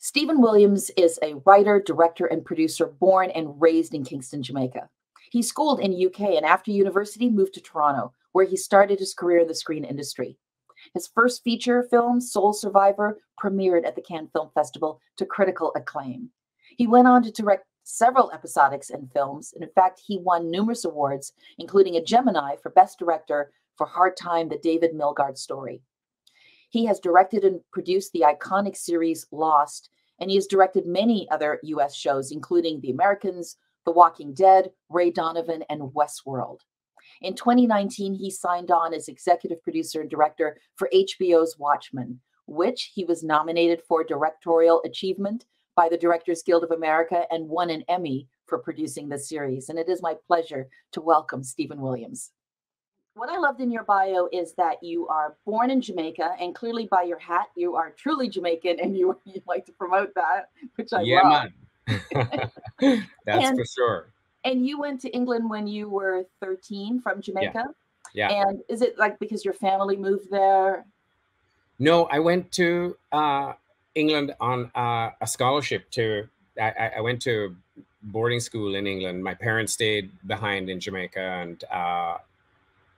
Stephen Williams is a writer, director, and producer born and raised in Kingston, Jamaica. He schooled in the UK and after university moved to Toronto, where he started his career in the screen industry. His first feature film, Soul Survivor, premiered at the Cannes Film Festival to critical acclaim. He went on to direct several episodics and films. And in fact, he won numerous awards, including a Gemini for Best Director for Hard Time, The David Milgaard Story. He has directed and produced the iconic series Lost, and he has directed many other U.S. shows, including The Americans, The Walking Dead, Ray Donovan, and Westworld. In 2019, he signed on as executive producer and director for HBO's Watchmen, which he was nominated for directorial achievement by the Directors Guild of America and won an Emmy for producing the series. And it is my pleasure to welcome Stephen Williams. What I loved in your bio is that you are born in Jamaica, and clearly by your hat, you are truly Jamaican, and you like to promote that, which I love. Yeah, man. That's for sure. And you went to England when you were 13 from Jamaica? Yeah. And is it like because your family moved there? No, I went to England on a scholarship to, I went to boarding school in England. My parents stayed behind in Jamaica, and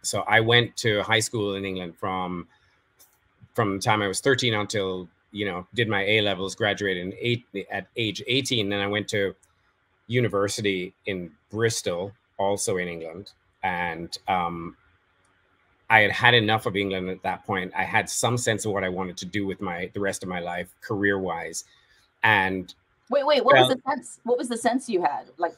so I went to high school in England from the time I was 13 until, you know, did my A levels, graduated at age 18. Then I went to university in Bristol, also in England. And I had had enough of England at that point. I had some sense of what I wanted to do with the rest of my life, career-wise. And wait, what was the sense? What was the sense you had? Like,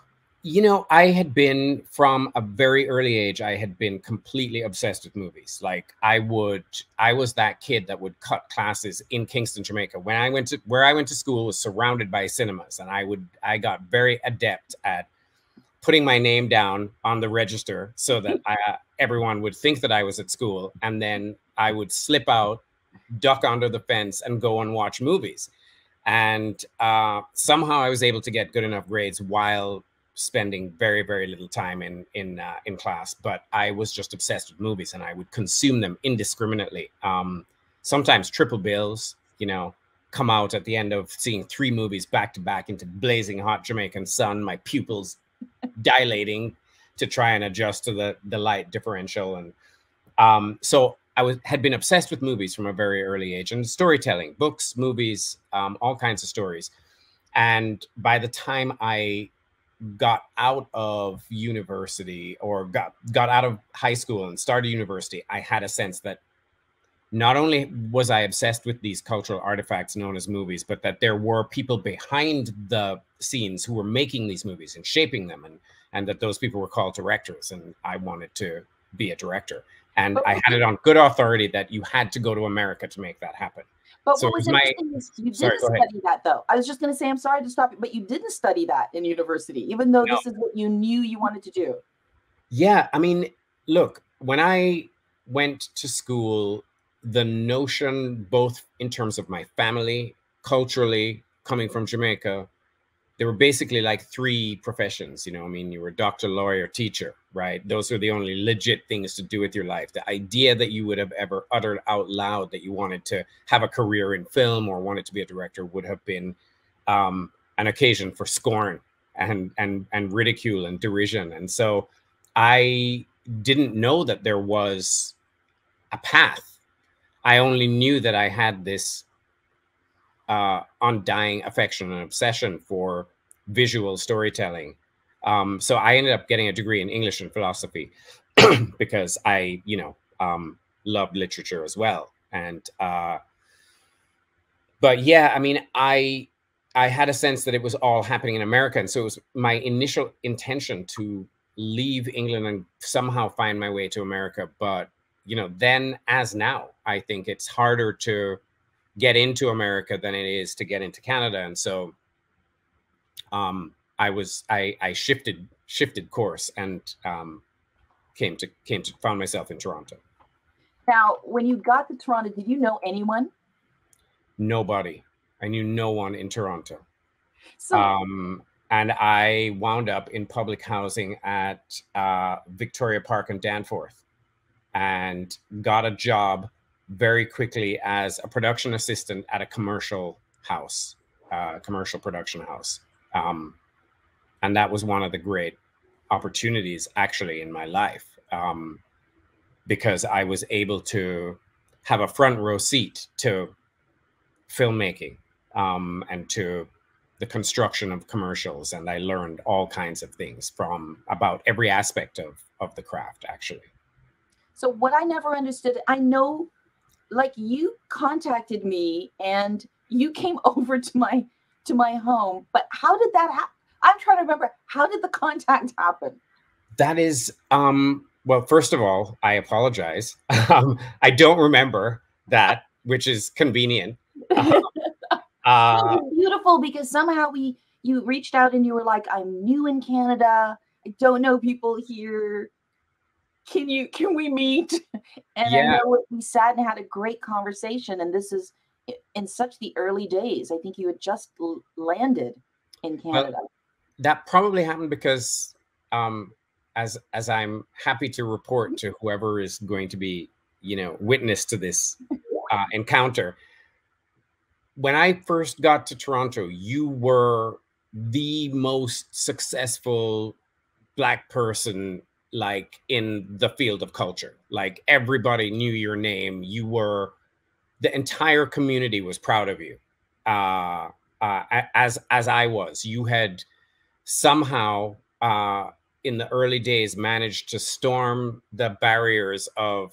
you know, I had been from a very early age, I had been completely obsessed with movies. Like I was that kid that would cut classes in Kingston, Jamaica. When I went to, where I went to school was surrounded by cinemas, and I got very adept at putting my name down on the register so that everyone would think that I was at school. And then I would slip out, duck under the fence, and go and watch movies. And somehow I was able to get good enough grades while spending very, very little time in class, but I was just obsessed with movies, and I would consume them indiscriminately. Sometimes triple bills, you know, come out at the end of seeing 3 movies back to back into blazing hot Jamaican sun, my pupils dilating to try and adjust to the light differential. And so I had been obsessed with movies from a very early age, and storytelling, books, movies, all kinds of stories. And by the time I got out of university, or got out of high school and started university, I had a sense that not only was I obsessed with these cultural artifacts known as movies, but that there were people behind the scenes who were making these movies and shaping them, and that those people were called directors, and I wanted to be a director. And I had it on good authority that you had to go to America to make that happen. But so what was interesting is you didn't study that, though. I was just going to say, I'm sorry to stop you, but you didn't study that in university, even though this is what you knew you wanted to do. Yeah. I mean, look, when I went to school, the notion, both in terms of my family, culturally, coming from Jamaica, there were basically like 3 professions, you know, I mean, you were doctor, lawyer, teacher, right? Those were the only legit things to do with your life. The idea that you would have ever uttered out loud that you wanted to have a career in film or wanted to be a director would have been an occasion for scorn and ridicule and derision. And so I didn't know that there was a path. I only knew that I had this undying affection and obsession for visual storytelling. So I ended up getting a degree in English and philosophy because I, you know, loved literature as well. And, but yeah, I mean, I had a sense that it was all happening in America. And so it was my initial intention to leave England and somehow find my way to America. But, you know, then as now, I think it's harder to get into America than it is to get into Canada. And so I shifted course and found myself in Toronto. Now, when you got to Toronto, did you know anyone? Nobody. I knew no one in Toronto. So and I wound up in public housing at Victoria Park and Danforth, and got a job very quickly as a production assistant at a commercial house. commercial production house. And that was one of the great opportunities actually in my life, because I was able to have a front row seat to filmmaking and to the construction of commercials. And I learned all kinds of things from about every aspect of the craft, actually. So what I never understood, I know, like, you contacted me and you came over to my home, but how did that happen? I'm trying to remember, how did the contact happen? That is, well, first of all, I apologize. I don't remember that, which is convenient. It's beautiful, because somehow you reached out and you were like, I'm new in Canada. I don't know people here. Can we meet? And yeah. I know we sat and had a great conversation. And this is in such the early days. I think you had just landed in Canada. Well, that probably happened because as I'm happy to report to whoever is going to be, you know, witness to this encounter, when I first got to Toronto, you were the most successful Black person, like, in the field of culture. Like, everybody knew your name. You were, the entire community was proud of you, as I was. You had somehow, in the early days, managed to storm the barriers of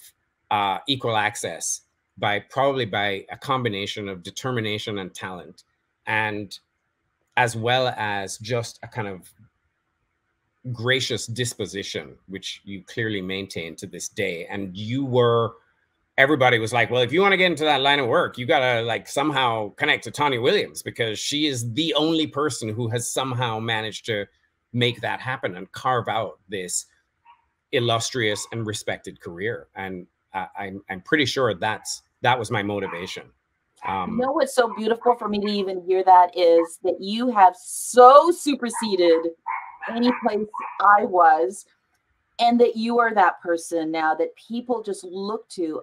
equal access by a combination of determination and talent, and as well as just a kind of gracious disposition, which you clearly maintain to this day. And you were, everybody was like, well, if you want to get into that line of work, you gotta, like, somehow connect to Tonya Williams, because she is the only person who has somehow managed to make that happen and carve out this illustrious and respected career. And I'm pretty sure that was my motivation. You know what's so beautiful for me to even hear that is that you have so superseded any place I was, and that you are that person now that people just look to,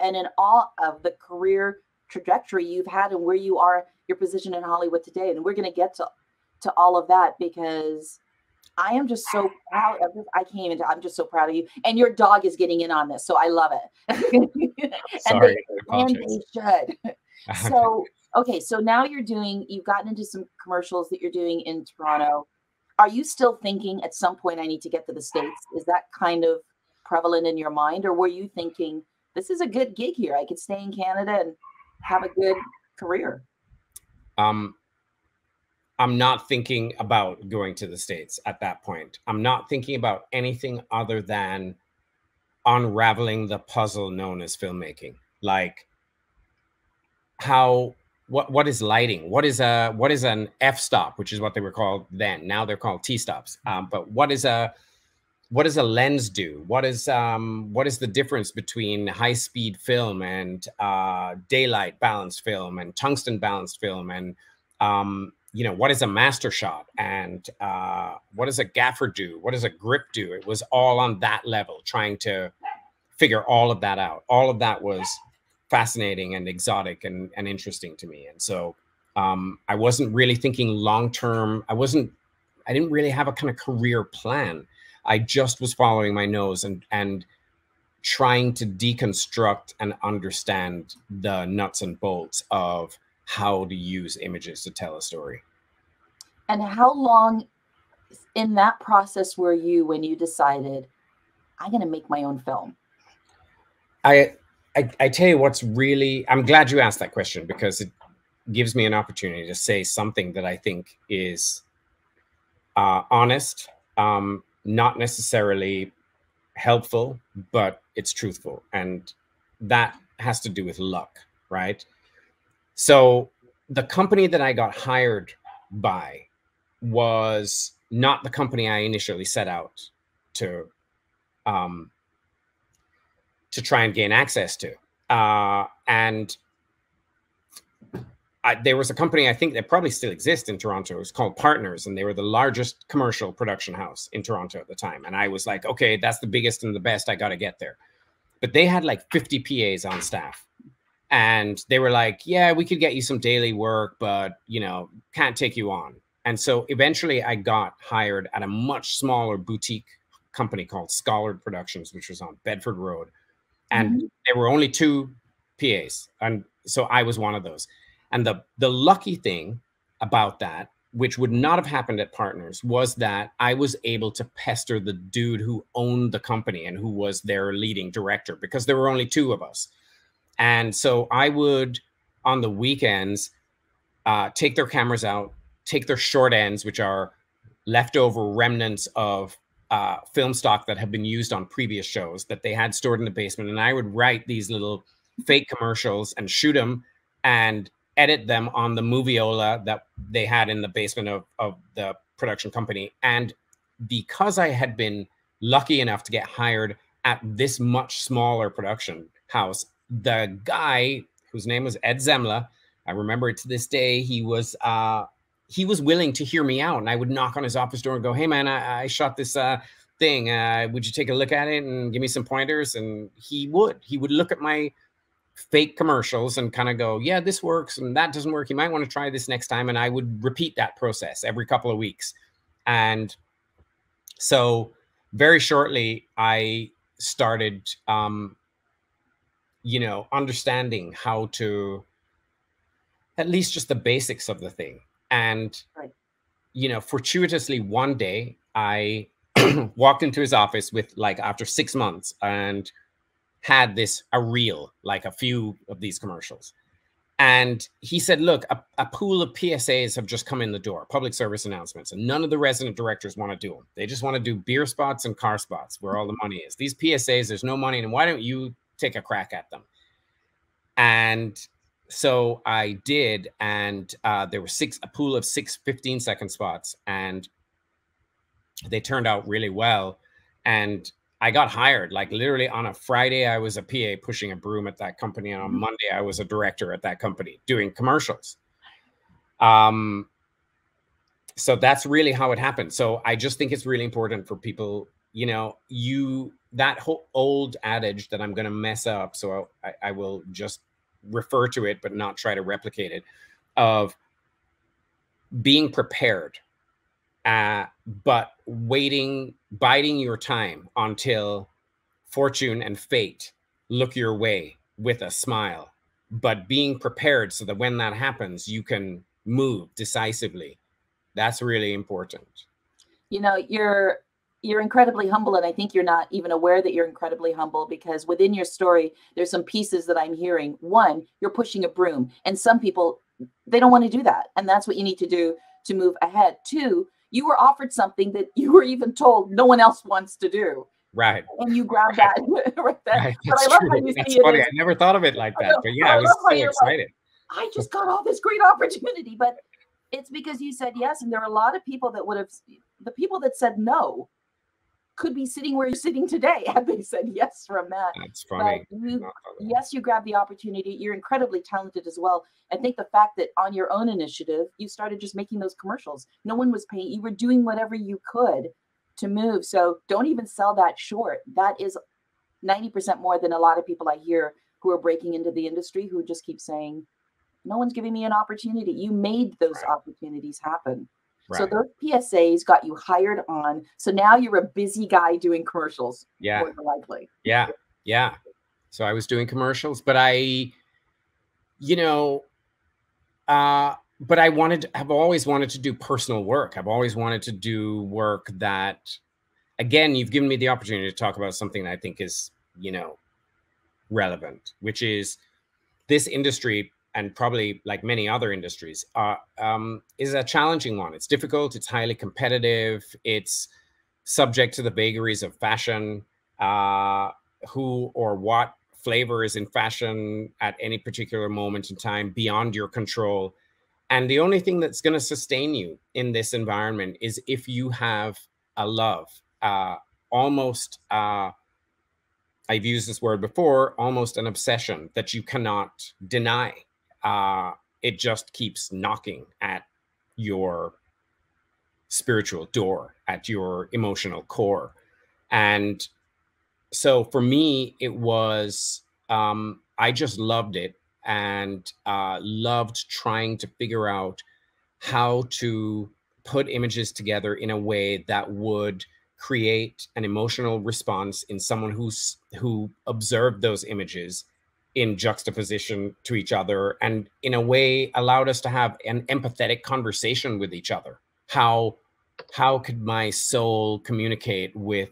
and in awe of the career trajectory you've had and where you are, your position in Hollywood today. And we're going to get to all of that, because I am just so proud of this. I'm just so proud of you. And your dog is getting in on this, so I love it. Sorry, and they should. So, okay, so now you've gotten into some commercials that you're doing in Toronto. Are you still thinking at some point I need to get to the States? Is that kind of prevalent in your mind? Or were you thinking, this is a good gig here, I could stay in Canada and have a good career? I'm not thinking about going to the States at that point. I'm not thinking about anything other than unraveling the puzzle known as filmmaking. Like, what is lighting? What is an f-stop, which is what they were called then. Now they're called t-stops. But what does a lens do? What is the difference between high-speed film and daylight balanced film and tungsten balanced film, and you know, what is a master shot, and what does a gaffer do? What does a grip do? It was all on that level, trying to figure all of that out. All of that was fascinating and exotic and interesting to me. And so I wasn't really thinking long-term. I didn't really have a kind of career plan. I just was following my nose and trying to deconstruct and understand the nuts and bolts of how to use images to tell a story. And how long in that process were you when you decided, I'm going to make my own film? I tell you what's really, I'm glad you asked that question, because it gives me an opportunity to say something that I think is honest, not necessarily helpful, but it's truthful. And that has to do with luck, right? So the company that I got hired by was not the company I initially set out to try and gain access to. There was a company, I think, that probably still exists in Toronto. It was called Partners, and they were the largest commercial production house in Toronto at the time. And I was like, okay, that's the biggest and the best, I got to get there. But they had like 50 PAs on staff. And they were like, yeah, we could get you some daily work, but, you know, can't take you on. And so eventually I got hired at a much smaller boutique company called Schollard Productions, which was on Bedford Road. And there were only 2 PAs. And so I was one of those. And the lucky thing about that, which would not have happened at Partners, was that I was able to pester the dude who owned the company and who was their leading director, because there were only 2 of us. And so I would, on the weekends, take their cameras out, take their short ends, which are leftover remnants of film stock that have been used on previous shows that they had stored in the basement. And I would write these little fake commercials and shoot them and edit them on the Moviola that they had in the basement of the production company. And because I had been lucky enough to get hired at this much smaller production house, the guy whose name was Ed Zemla, I remember it to this day, he was willing to hear me out. And I would knock on his office door and go, hey man, I shot this thing. Would you take a look at it and give me some pointers? And he would look at my fake commercials and kind of go, yeah, this works and that doesn't work. You might want to try this next time. And I would repeat that process every couple of weeks. And so very shortly I started, you know, understanding how to, at least just the basics of the thing. And, you know, fortuitously one day I walked into his office with, like, after 6 months, and had this, a reel, like a few of these commercials. And he said, look, a pool of PSAs have just come in the door, public service announcements, and none of the resident directors want to do them. They just want to do beer spots and car spots where all the money is. These PSAs, there's no money in them. Why don't you take a crack at them? And so I did, and there were a pool of six 15-second spots, and they turned out really well. And I got hired, like, literally on a Friday, I was a PA pushing a broom at that company, and on Monday I was a director at that company doing commercials. So that's really how it happened. So I just think it's really important for people, you know, that whole old adage that I'm going to mess up, so I will just refer to it but not try to replicate it, of being prepared, but waiting, biding your time until fortune and fate look your way with a smile, but being prepared so that when that happens, you can move decisively. That's really important. You know, you're incredibly humble, and I think you're not even aware that you're incredibly humble, because within your story, there's some pieces that I'm hearing. One, you're pushing a broom, and some people, they don't want to do that, and that's what you need to do to move ahead. Two, you were offered something that you were even told no one else wants to do. Right. And you grabbed that right there. Right. That's but I love how you see funny. I never thought of it like that, but yeah, I was so excited. Like, I just got all this great opportunity, but it's because you said yes, and there are a lot of people that would have, the people that said no, could be sitting where you're sitting today had they said yes from that. That's funny. Yes, you grabbed the opportunity. You're incredibly talented as well. I think the fact that on your own initiative, you started just making those commercials. No one was paying. You were doing whatever you could to move. So don't even sell that short. That is 90% more than a lot of people I hear who are breaking into the industry, who just keep saying, no one's giving me an opportunity. You made those opportunities happen. Right. So those PSAs got you hired on. So now you're a busy guy doing commercials. Yeah. More than likely. Yeah. Yeah. So I was doing commercials, but I, you know, but I've always wanted to do personal work. I've always wanted to do work that, again, you've given me the opportunity to talk about something that I think is, you know, relevant, which is this industry, and probably like many other industries, is a challenging one. It's difficult, it's highly competitive, it's subject to the vagaries of fashion, who or what flavor is in fashion at any particular moment in time, beyond your control. And the only thing that's gonna sustain you in this environment is if you have a love, I've used this word before, almost an obsession that you cannot deny. It just keeps knocking at your spiritual door, at your emotional core. And so for me, it was, I just loved it. and loved trying to figure out how to put images together in a way that would create an emotional response in someone who observed those images in juxtaposition to each other, and in a way allowed us to have an empathetic conversation with each other. How could my soul communicate with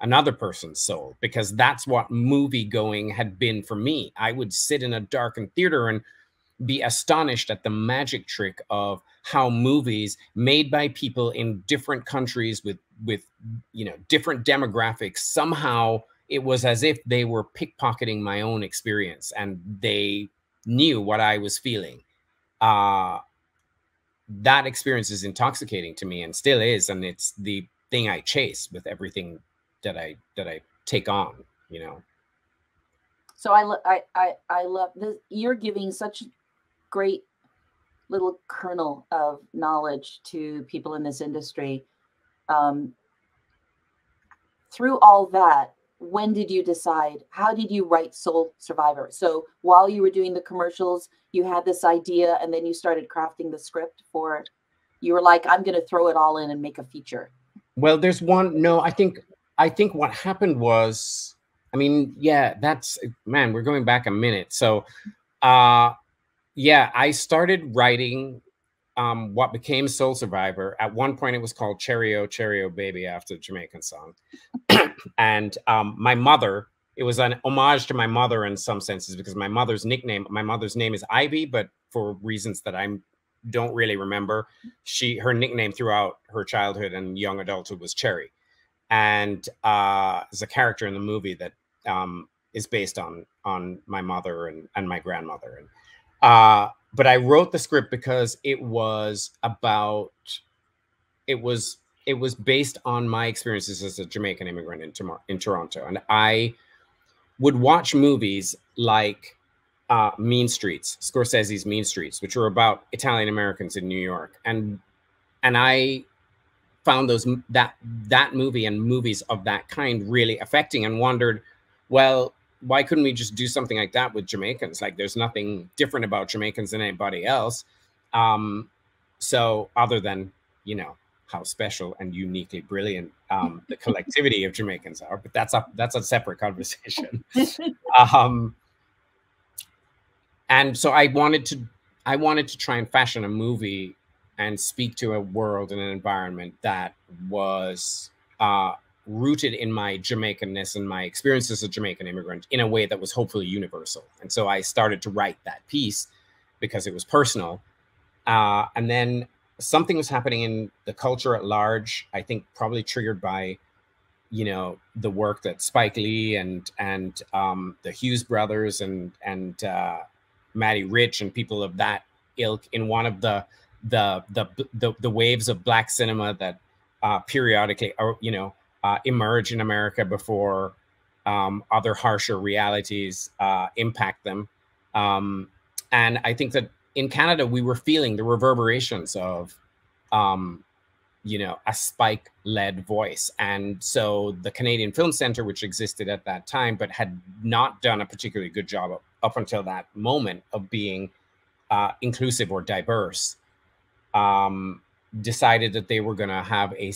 another person's soul? Because that's what movie going had been for me. I would sit in a darkened theater and be astonished at the magic trick of how movies made by people in different countries with you know, different demographics, somehow it was as if they were pickpocketing my own experience and they knew what I was feeling. That experience is intoxicating to me and still is, and it's the thing I chase with everything that I take on, you know. So I love this. You're giving such great little kernel of knowledge to people in this industry. Through all that, when did you decide, how did you write Soul Survivor? So while you were doing the commercials, you had this idea and then you started crafting the script for, you were like, I'm going to throw it all in and make a feature. Well, there's one, no, I think what happened was, I mean, yeah, that's, man, we're going back a minute. So yeah, I started writing what became Soul Survivor. At one point, it was called Cheerio, Cheerio Baby, after the Jamaican song. And my mother, it was an homage to my mother in some senses, because my mother's nickname, my mother's name is Ivy, but for reasons that I don't really remember, her nickname throughout her childhood and young adulthood was Cherry. And there's a character in the movie that is based on my mother and my grandmother. And but I wrote the script because it was based on my experiences as a Jamaican immigrant in Toronto. And I would watch movies like Mean Streets, Scorsese's Mean Streets, which were about Italian Americans in New York. And I found that movie and movies of that kind really affecting, and wondered, well, why couldn't we just do something like that with Jamaicans? Like, there's nothing different about Jamaicans than anybody else. So other than, you know, how special and uniquely brilliant the collectivity of Jamaicans are, but that's a separate conversation. And so I wanted to try and fashion a movie and speak to a world and an environment that was, rooted in my Jamaicanness and my experience as a Jamaican immigrant in a way that was hopefully universal. And so I started to write that piece because it was personal. And then something was happening in the culture at large, I think probably triggered by, you know, the work that Spike Lee and the Hughes brothers and Matty Rich and people of that ilk in one of the waves of Black cinema that periodically, or, you know, emerge in America before other harsher realities impact them. And I think that in Canada, we were feeling the reverberations of, you know, a Spike-led voice. And so the Canadian Film Centre, which existed at that time, but had not done a particularly good job up until that moment of being inclusive or diverse, decided that they were going to have a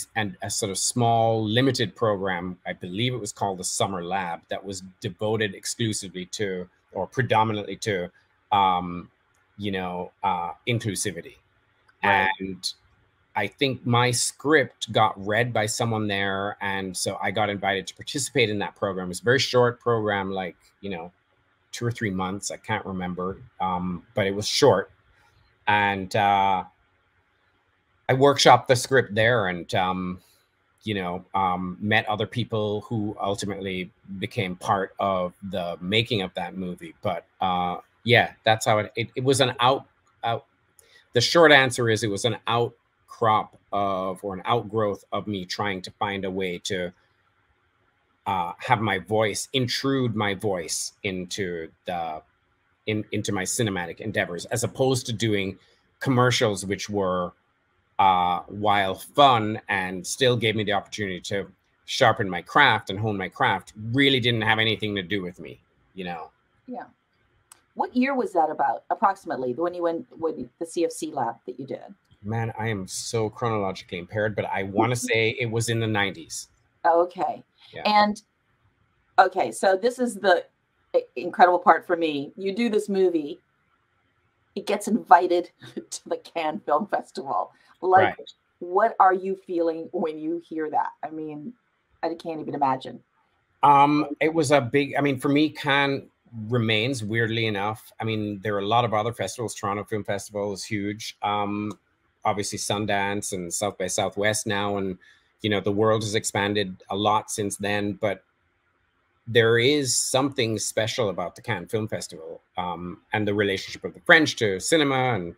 sort of small limited program, I believe it was called the Summer Lab, that was devoted exclusively to, or predominantly to, you know, inclusivity. Right. And I think my script got read by someone there. And so I got invited to participate in that program. It was a very short program, like, you know, 2 or 3 months. I can't remember, but it was short. And, I workshopped the script there and, you know, met other people who ultimately became part of the making of that movie. But yeah, that's how it was an the short answer is it was an outcrop of, or an outgrowth of, me trying to find a way to have my voice, intrude my voice into into my cinematic endeavors, as opposed to doing commercials, which were, while fun and still gave me the opportunity to sharpen my craft and hone my craft, really didn't have anything to do with me, you know? Yeah. What year was that about, approximately, when you went with the CFC lab that you did? Man, I am so chronologically impaired, but I want to say it was in the 90s. Okay. Yeah. And, okay, so this is the incredible part for me. You do this movie. It gets invited to the Cannes Film Festival. Like, right. What are you feeling when you hear that? I mean, I can't even imagine. It was a big, I mean, for me, Cannes remains, weirdly enough. I mean, there are a lot of other festivals. Toronto Film Festival is huge. Obviously, Sundance and South by Southwest now. And, you know, the world has expanded a lot since then. But there is something special about the Cannes Film Festival and the relationship of the French to cinema.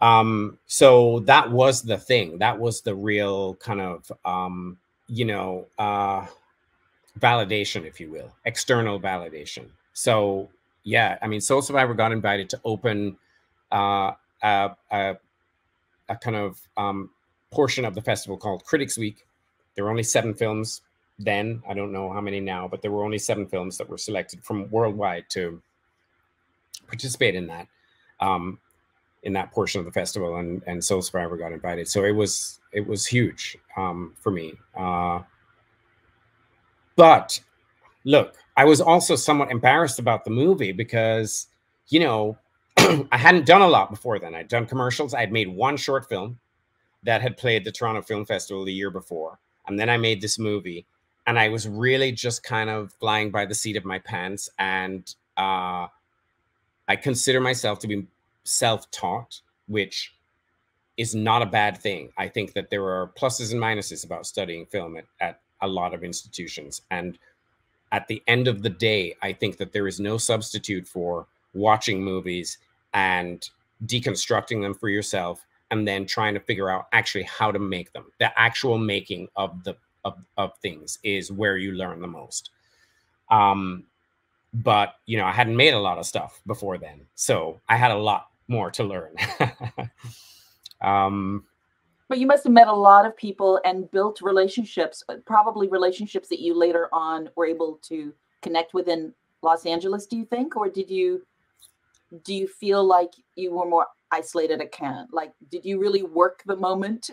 And so that was the thing. That was the real kind of, you know, validation, if you will, external validation. So, yeah, I mean, Soul Survivor got invited to open a kind of portion of the festival called Critics Week. There were only 7 films then. I don't know how many now, but there were only 7 films that were selected from worldwide to participate in that portion of the festival, and Soul Survivor got invited. So it was huge for me. But look, I was also somewhat embarrassed about the movie because, you know, I hadn't done a lot before then. I'd done commercials. I'd made one short film that had played the Toronto Film Festival the year before. And then I made this movie, and I was really just kind of flying by the seat of my pants. And I consider myself to be self-taught, which is not a bad thing. I think that there are pluses and minuses about studying film at a lot of institutions. And at the end of the day, I think that there is no substitute for watching movies and deconstructing them for yourself and then trying to figure out actually how to make them. The actual making of things is where you learn the most. But, you know, I hadn't made a lot of stuff before then, so I had a lot more to learn. But you must have met a lot of people and built relationships, probably relationships that you later on were able to connect with in Los Angeles, do you think? Or do you feel like you were more isolated at Cannes? Like, did you really work the moment?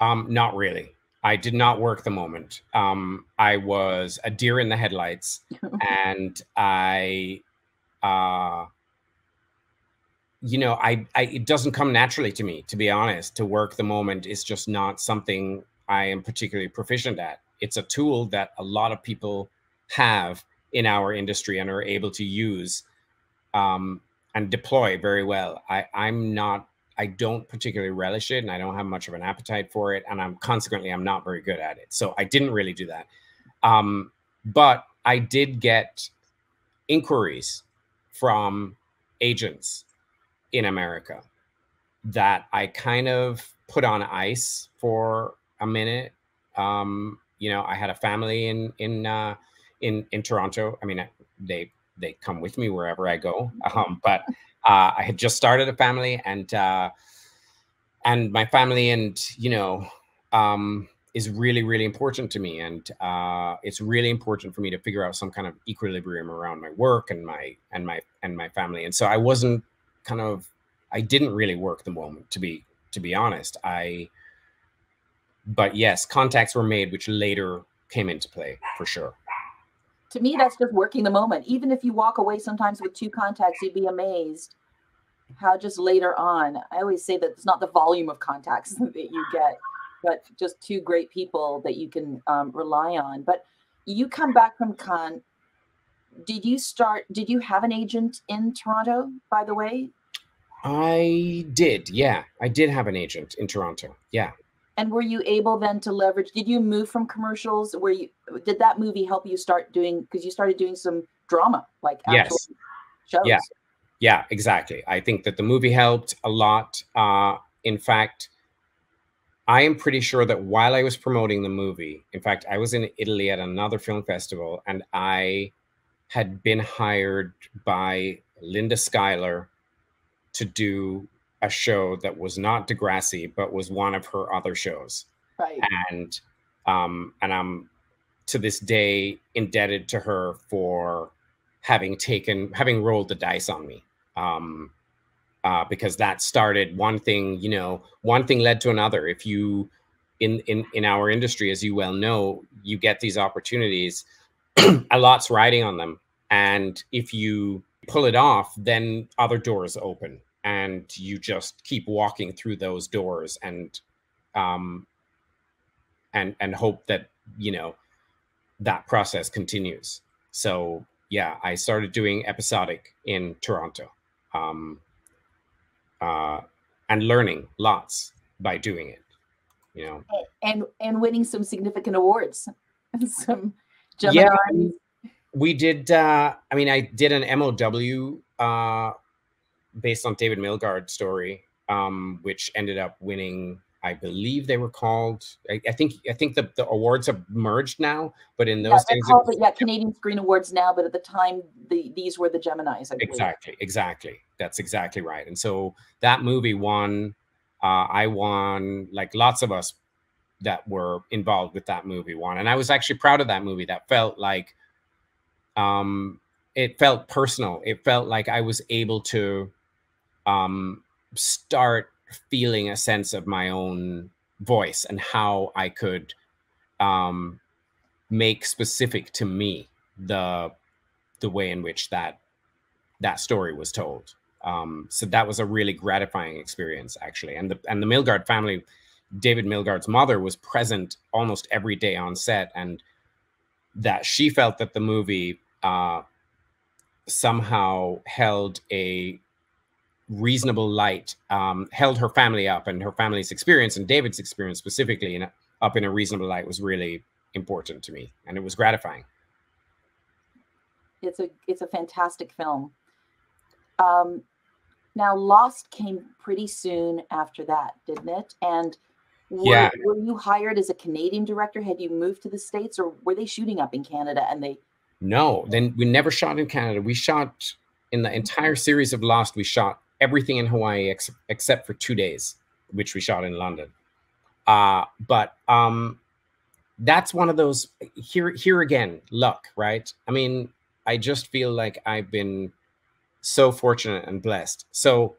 Not really. I did not work the moment. I was a deer in the headlights, and I it doesn't come naturally to me, to be honest. To work the moment is just not something I am particularly proficient at. It's a tool that a lot of people have in our industry and are able to use and deploy very well. I don't particularly relish it, and I don't have much of an appetite for it, and I'm not very good at it. So I didn't really do that. But I did get inquiries from agents in America that I kind of put on ice for a minute. You know, I had a family in Toronto. I mean, they come with me wherever I go. But I had just started a family, and my family, and, you know, is really, really important to me. And it's really important for me to figure out some kind of equilibrium around my work and my family. And so I wasn't kind of, I didn't really work the moment, to be honest. But yes, contacts were made, which later came into play for sure. To me, that's just working the moment. Even if you walk away sometimes with 2 contacts, you'd be amazed how just later on, I always say that it's not the volume of contacts that you get, but just 2 great people that you can rely on. But you come back from Cannes. Did you have an agent in Toronto, by the way? I did, yeah. I did have an agent in Toronto, yeah. And were you able then to leverage, did you move from commercials? Did that movie help you start doing, because you started doing some drama, like actual shows? Yeah. Yeah, exactly. I think that the movie helped a lot. In fact, I am pretty sure that while I was promoting the movie, in fact, I was in Italy at another film festival, and I had been hired by Linda Schuyler to do a show that was not Degrassi, but was one of her other shows. Right. And I'm to this day indebted to her for having rolled the dice on me. Because that started one thing, you know, one thing led to another. If you, in our industry, as you well know, you get these opportunities, a lot's riding on them. And if you pull it off, then other doors open and you just keep walking through those doors and hope that, you know, that process continues. So yeah, I started doing episodic in Toronto. And learning lots by doing it, you know, and winning some significant awards, some Gemini. Yeah, we did. I mean, I did an MOW based on David Milgaard story, which ended up winning. I believe they were called. I think the awards have merged now, but in those days, called it, yeah, Canadian Screen Awards now. But at the time, these were the Geminis. I believe. Exactly. That's exactly right. And so that movie won. I won. Like lots of us that were involved with that movie won, and I was actually proud of that movie. That felt like, it felt personal. It felt like I was able to, start feeling a sense of my own voice and how I could make specific to me the way in which that story was told. So that was a really gratifying experience, actually. And the Milgaard family, David Milgaard's mother, was present almost every day on set, and that she felt that the movie somehow held a reasonable light, held her family up, and her family's experience and David's experience specifically up in a reasonable light was really important to me, and it was gratifying. It's a fantastic film. Now Lost came pretty soon after that, didn't it? And were you hired as a Canadian director? Had you moved to the States, or were they shooting up in Canada? And they No, then we never shot in Canada. We shot in the entire series of Lost. We shot everything in Hawaii except for 2 days, which we shot in London. But that's one of those, here again, luck, right? I mean, I just feel like I've been so fortunate and blessed. So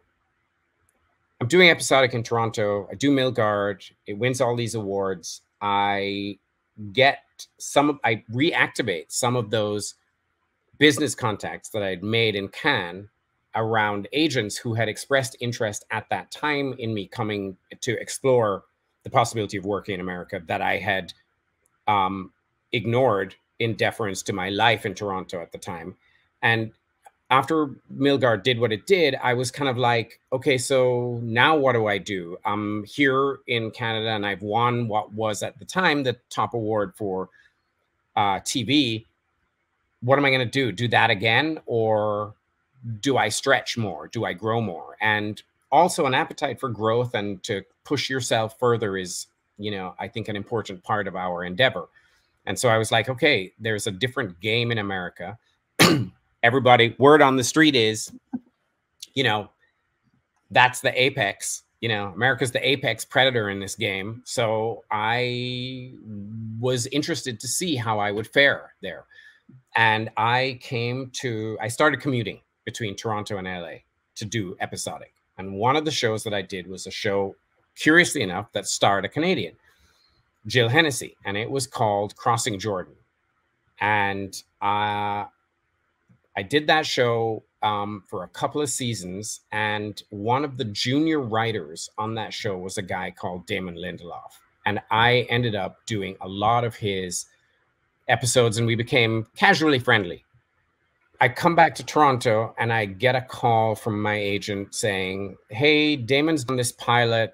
I'm doing episodic in Toronto. I do Milgaard. It wins all these awards. I reactivate some of those business contacts that I'd made in Cannes around agents who had expressed interest at that time in me coming to explore the possibility of working in America that I had ignored in deference to my life in Toronto at the time. And after Milgaard did what it did, I was kind of like, okay, so now what do I do? I'm here in Canada and I've won what was at the time the top award for TV. What am I gonna do? Do that again, or do I stretch more? Do I grow more? And also an appetite for growth and to push yourself further is, you know, I think an important part of our endeavor. And so I was like, okay, there's a different game in America. Everybody, word on the street is, you know, that's the apex, you know, America's the apex predator in this game. So I was interested to see how I would fare there. And I started commuting between Toronto and LA to do episodic. And one of the shows that I did was a show, curiously enough, that starred a Canadian, Jill Hennessy, and it was called Crossing Jordan. And I did that show for a couple of seasons. And one of the junior writers on that show was a guy called Damon Lindelof. And I ended up doing a lot of his episodes, and we became casually friendly. I come back to Toronto and I get a call from my agent saying, hey, Damon's on this pilot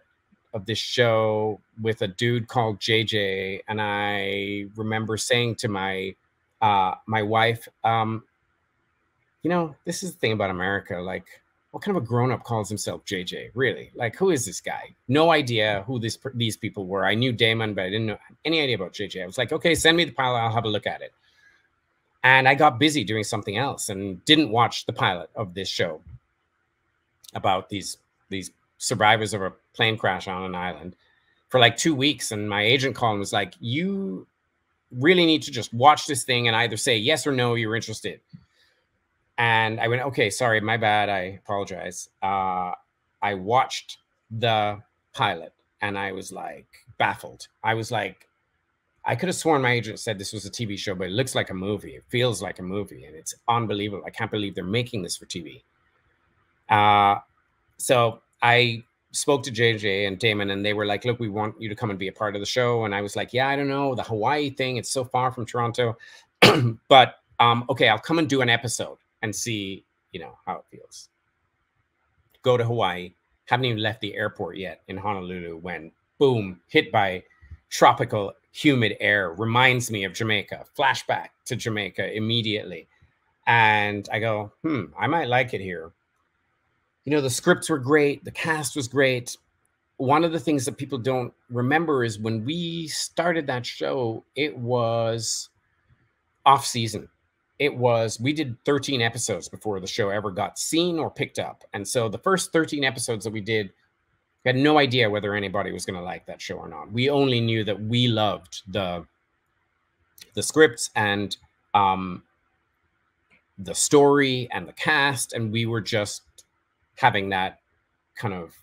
of this show with a dude called JJ. And I remember saying to my my wife, you know, this is the thing about America. Like, what kind of a grown-up calls himself JJ? Really? Like, who is this guy? No idea who these people were. I knew Damon, but I didn't know any idea about JJ. I was like, okay, send me the pilot. I'll have a look at it. And I got busy doing something else and didn't watch the pilot of this show about these survivors of a plane crash on an island for like 2 weeks. And my agent called and was like, you really need to just watch this thing and either say yes or no, you're interested. And I went, okay, sorry, my bad, I apologize. I watched the pilot and I was like baffled. I was like, I could have sworn my agent said this was a TV show, but it looks like a movie. It feels like a movie and it's unbelievable. I can't believe they're making this for TV. So I spoke to JJ and Damon and they were like, look, we want you to come and be a part of the show. And I was like, yeah, I don't know, the Hawaii thing, it's so far from Toronto, but okay, I'll come and do an episode and see, you know, how it feels. Go to Hawaii, haven't even left the airport yet in Honolulu when boom, hit by tropical humid air, reminds me of Jamaica, flashback to Jamaica immediately. And I go, I might like it here. You know, the scripts were great, the cast was great. One of the things that people don't remember is when we started that show, it was off season. It was, we did 13 episodes before the show ever got seen or picked up. And so the first 13 episodes that we did, we had no idea whether anybody was going to like that show or not. We only knew that we loved the scripts and the story and the cast. And we were just having that kind of,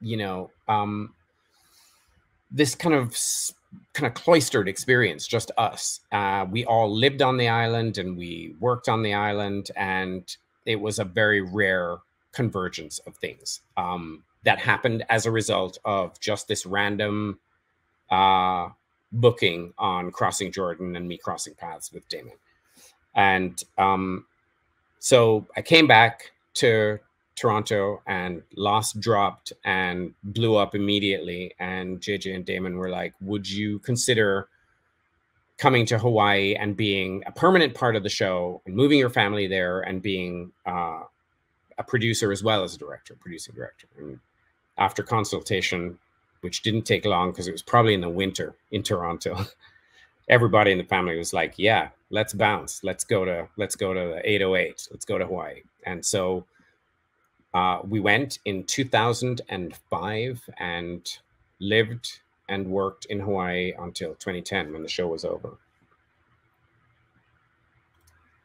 you know, this kind of cloistered experience, just us. We all lived on the island and we worked on the island, and it was a very rare convergence of things that happened as a result of just this random booking on Crossing Jordan and me crossing paths with Damon. And so I came back to Toronto and Lost dropped and blew up immediately. And JJ and Damon were like, would you consider coming to Hawaii and being a permanent part of the show and moving your family there and being a producer as well as a director, producing director? And after consultation, which didn't take long because it was probably in the winter in Toronto, everybody in the family was like, yeah, let's bounce. Let's go to the 808. Let's go to Hawaii. And so we went in 2005 and lived and worked in Hawaii until 2010 when the show was over.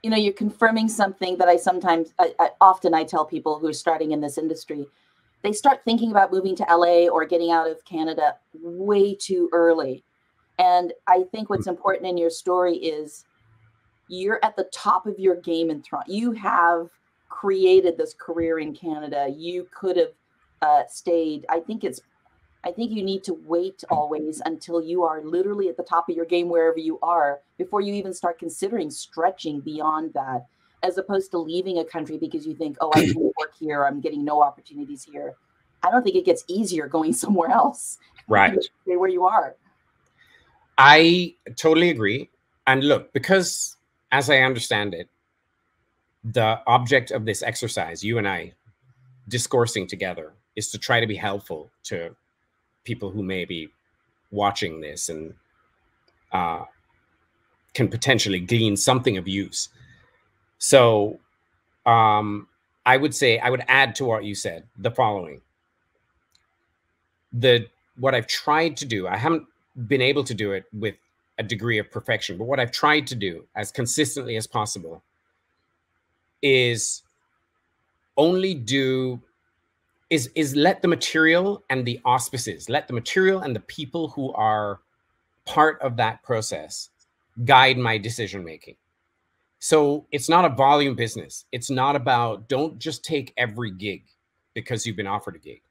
You know, you're confirming something that I sometimes, I often tell people who are starting in this industry. They start thinking about moving to LA or getting out of Canada way too early. And I think what's important in your story is you're at the top of your game in Toronto. You have created this career in Canada. You could have stayed. I think you need to wait always until you are literally at the top of your game wherever you are before you even start considering stretching beyond that, as opposed to leaving a country because you think, oh, I can't work here, I'm getting no opportunities here. I don't think it gets easier going somewhere else. Right. Stay where you are. I totally agree. And look, because as I understand it, the object of this exercise, you and I discoursing together, is to try to be helpful to people who may be watching this and can potentially glean something of use. So I would say, I would add to what you said the following. What I've tried to do, I haven't been able to do it with a degree of perfection, but what I've tried to do as consistently as possible is only do, is let the material and the auspices, let the material and the people who are part of that process guide my decision-making. So it's not a volume business. It's not about, don't just take every gig because you've been offered a gig.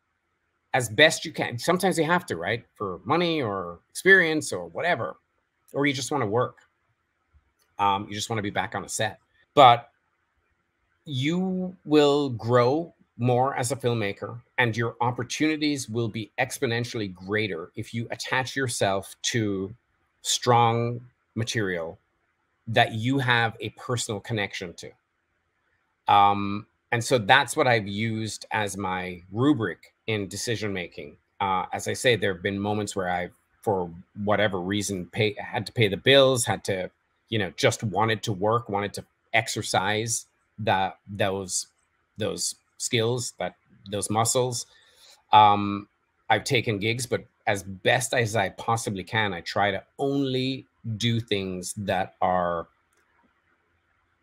As best you can. Sometimes you have to, right? For money or experience or whatever, or you just want to work. You just want to be back on a set. But you will grow more as a filmmaker and your opportunities will be exponentially greater if you attach yourself to strong material that you have a personal connection to. And so that's what I've used as my rubric in decision-making. As I say, there have been moments where I, for whatever reason, had to pay the bills, had to, you know, just wanted to work, wanted to exercise those skills, those muscles. I've taken gigs, but as best as I possibly can, I try to only do things that are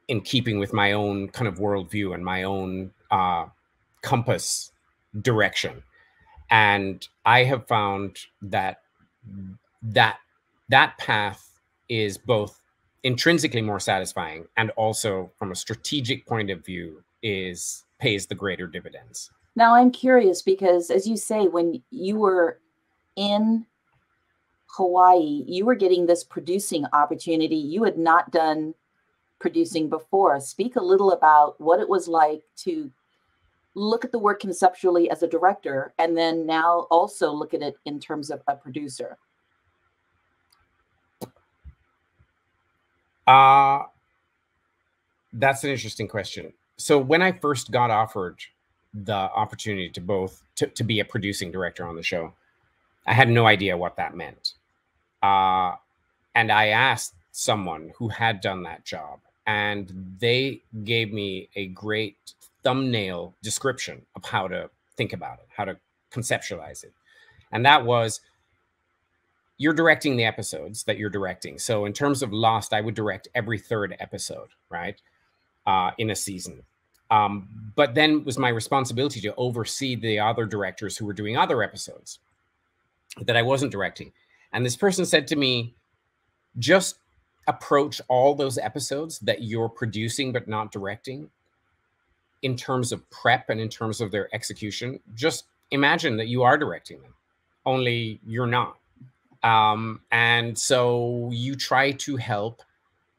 in keeping with my own kind of worldview and my own compass direction. And I have found that that path is both intrinsically more satisfying and also from a strategic point of view pays the greater dividends. Now I'm curious, because as you say, when you were in Hawaii, you were getting this producing opportunity. You had not done producing before. Speak a little about what it was like to look at the work conceptually as a director, and then now also look at it in terms of a producer. That's an interesting question. So when I first got offered the opportunity to both to be a producing director on the show, I had no idea what that meant. And I asked someone who had done that job, and they gave me a great thumbnail description of how to think about it, how to conceptualize it. And that was, you're directing the episodes that you're directing. So in terms of Lost, I would direct every third episode, right? In a season. But then it was my responsibility to oversee the other directors who were doing other episodes that I wasn't directing. And this person said to me, just approach all those episodes that you're producing but not directing in terms of prep and in terms of their execution. Just imagine that you are directing them, only you're not. And so you try to help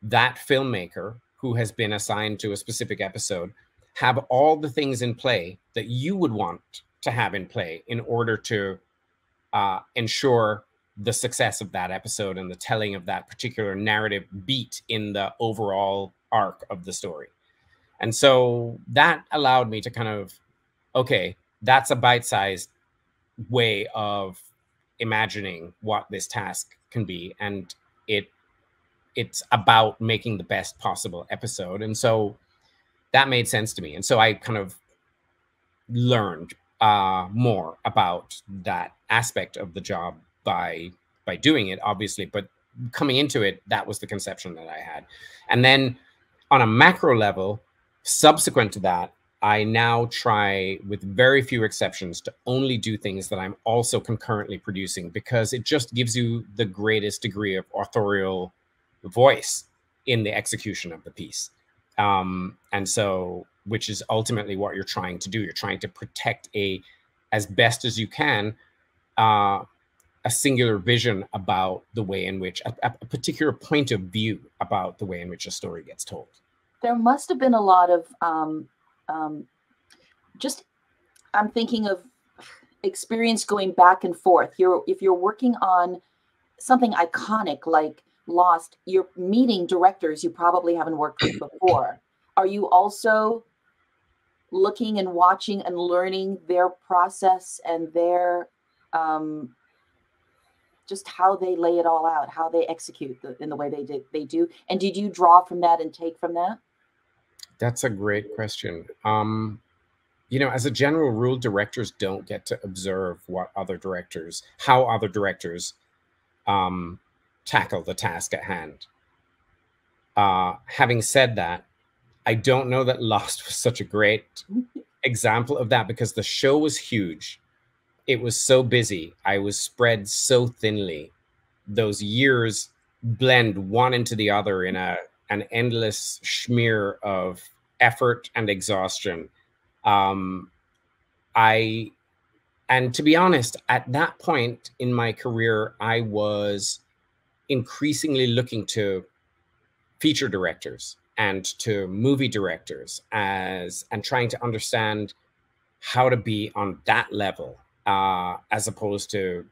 that filmmaker who has been assigned to a specific episode have all the things in play that you would want to have in play in order to ensure the success of that episode and the telling of that particular narrative beat in the overall arc of the story. And so that allowed me to kind of, okay, that's a bite-sized way of imagining what this task can be. And it's about making the best possible episode. And so that made sense to me. And so I kind of learned more about that aspect of the job by doing it, obviously, but coming into it, that was the conception that I had. And then on a macro level, subsequent to that, I now try, with very few exceptions, to only do things that I'm also concurrently producing, because it just gives you the greatest degree of authorial voice in the execution of the piece. And so, which is ultimately what you're trying to do. You're trying to protect as best as you can, a singular vision about the way in which, a particular point of view about the way in which a story gets told. There must have been a lot of, I'm thinking of experience going back and forth. If you're working on something iconic like Lost, you're meeting directors you probably haven't worked with before. Are you also looking and watching and learning their process and their, just how they lay it all out, how they execute in the way they do? And did you draw from that and take from that? That's a great question. You know, as a general rule, directors don't get to observe how other directors tackle the task at hand. Having said that, I don't know that Lost was such a great example of that, because the show was huge. It was so busy. I was spread so thinly. Those years blend one into the other in an endless smear of effort and exhaustion. And to be honest, at that point in my career, I was increasingly looking to feature directors and to movie directors and trying to understand how to be on that level as opposed to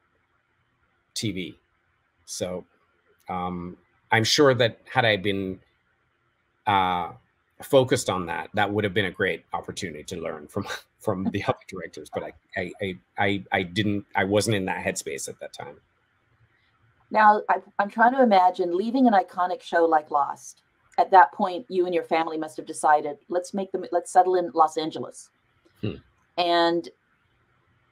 TV. So I'm sure that had I been focused on that, that would have been a great opportunity to learn from the other directors, but I wasn't in that headspace at that time. Now, I'm trying to imagine leaving an iconic show like Lost. At that point, you and your family must have decided, let's settle in Los Angeles. And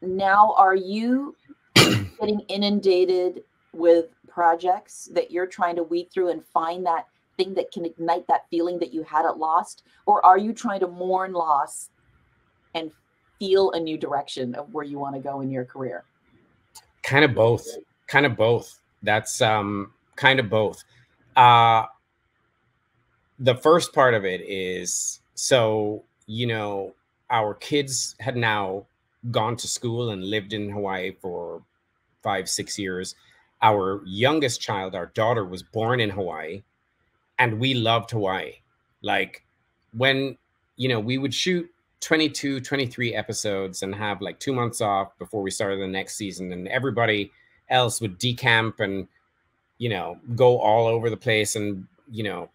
now, are you getting inundated with projects that you're trying to weed through and find that thing that can ignite that feeling that you had at Lost? Or are you trying to mourn loss and feel a new direction of where you want to go in your career? Kind of both, kind of both. That's kind of both. The first part of it is, so, you know, our kids had now gone to school and lived in Hawaii for 5, 6 years. Our youngest child, our daughter, was born in Hawaii, and we loved Hawaii. Like, when, you know, we would shoot 22, 23 episodes and have like 2 months off before we started the next season, and everybody else would decamp and, you know, go all over the place. And, you know,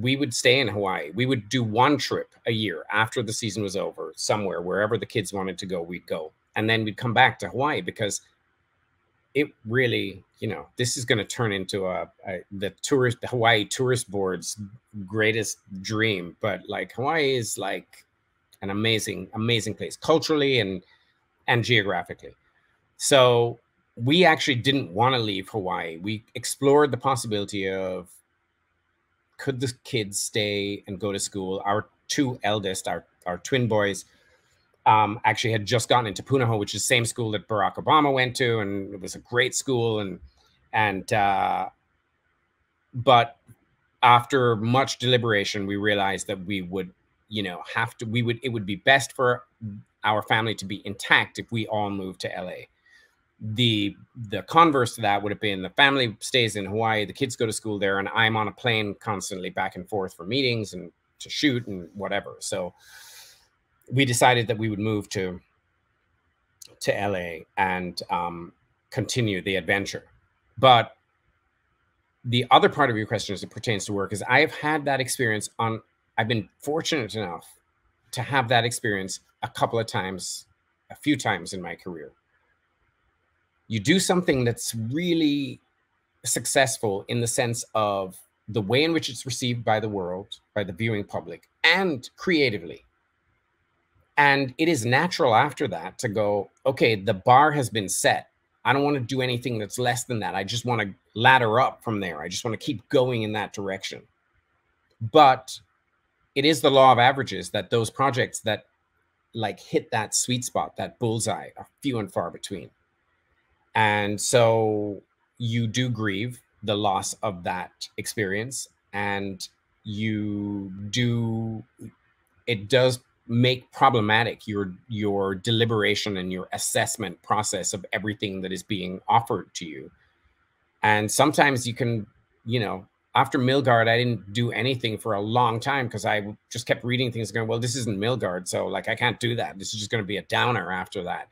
we would stay in Hawaii. We would do one trip a year after the season was over, somewhere, wherever the kids wanted to go, we'd go. And then we'd come back to Hawaii, because it really, you know, this is going to turn into the Hawaii Tourist Board's greatest dream. But like, Hawaii is like an amazing, amazing place culturally and geographically. So we actually didn't want to leave Hawaii. We explored the possibility of, could the kids stay and go to school? Our two eldest, our twin boys, actually had just gotten into Punahou, which is the same school that Barack Obama went to, and it was a great school. But after much deliberation, we realized that we would, you know, have to, it would be best for our family to be intact if we all moved to LA. The converse to that would have been, the family stays in Hawaii, the kids go to school there, and I'm on a plane constantly back and forth for meetings and to shoot and whatever. So we decided that we would move to LA and continue the adventure. But the other part of your question, as it pertains to work, is I have had that experience on, I've been fortunate enough to have that experience a few times in my career. You do something that's really successful in the sense of the way in which it's received by the world, by the viewing public, and creatively. And it is natural after that to go, okay, the bar has been set. I don't want to do anything that's less than that. I just want to ladder up from there. I just want to keep going in that direction. But it is the law of averages that those projects that like hit that sweet spot, that bullseye, are few and far between. And so you do grieve the loss of that experience, and you do, it does make problematic your deliberation and your assessment process of everything that is being offered to you. And sometimes you can, you know, after Milgaard, I didn't do anything for a long time because I just kept reading things going, well, this isn't Milgaard, so like I can't do that. This is just going to be a downer after that.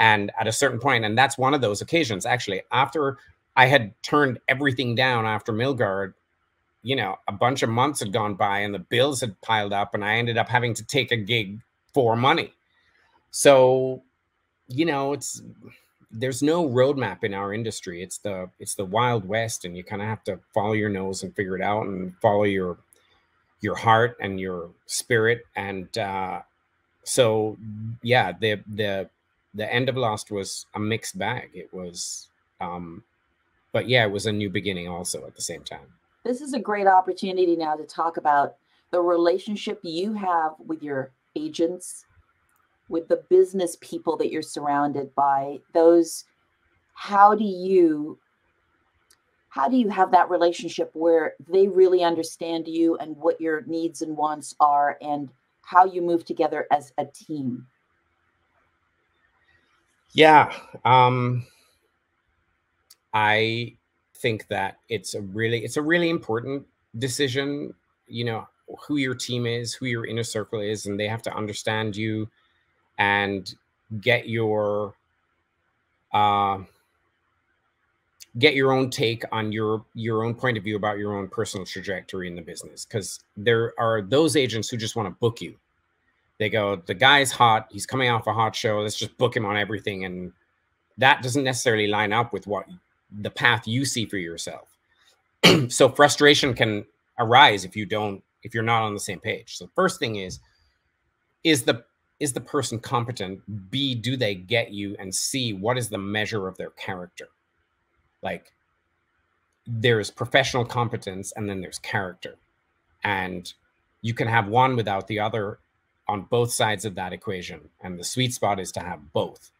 And at a certain point, and that's one of those occasions, actually, after I had turned everything down after Milgaard, you know, a bunch of months had gone by and the bills had piled up, and I ended up having to take a gig for money. So, you know, there's no roadmap in our industry. It's the Wild West, and you kind of have to follow your nose and figure it out, and follow your heart and your spirit. And so, yeah, the end of Lost was a mixed bag. It was, but yeah, it was a new beginning also at the same time. This is a great opportunity now to talk about the relationship you have with your agents, with the business people that you're surrounded by. Those, how do you have that relationship where they really understand you and what your needs and wants are, and how you move together as a team? Yeah, I think that it's a really important decision, you know, who your team is, who your inner circle is, and they have to understand you and get your own take on your own point of view about your own personal trajectory in the business. Because there are those agents who just want to book you. They go, the guy's hot, he's coming off a hot show, let's just book him on everything. And that doesn't necessarily line up with what the path you see for yourself. So frustration can arise if you're not on the same page. So first thing is the person competent? B, do they get you? And C, what is the measure of their character? Like, there's professional competence and then there's character. And you can have one without the other on both sides of that equation. And the sweet spot is to have both.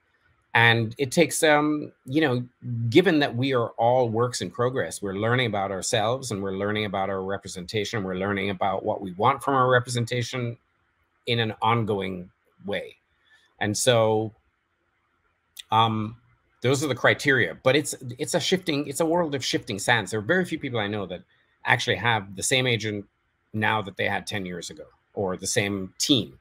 And it takes, you know, given that we are all works in progress, we're learning about ourselves and we're learning about our representation. We're learning about what we want from our representation in an ongoing way. And so those are the criteria, but it's a shifting, it's a world of shifting sands. There are very few people I know that actually have the same agent now that they had 10 years ago or the same team.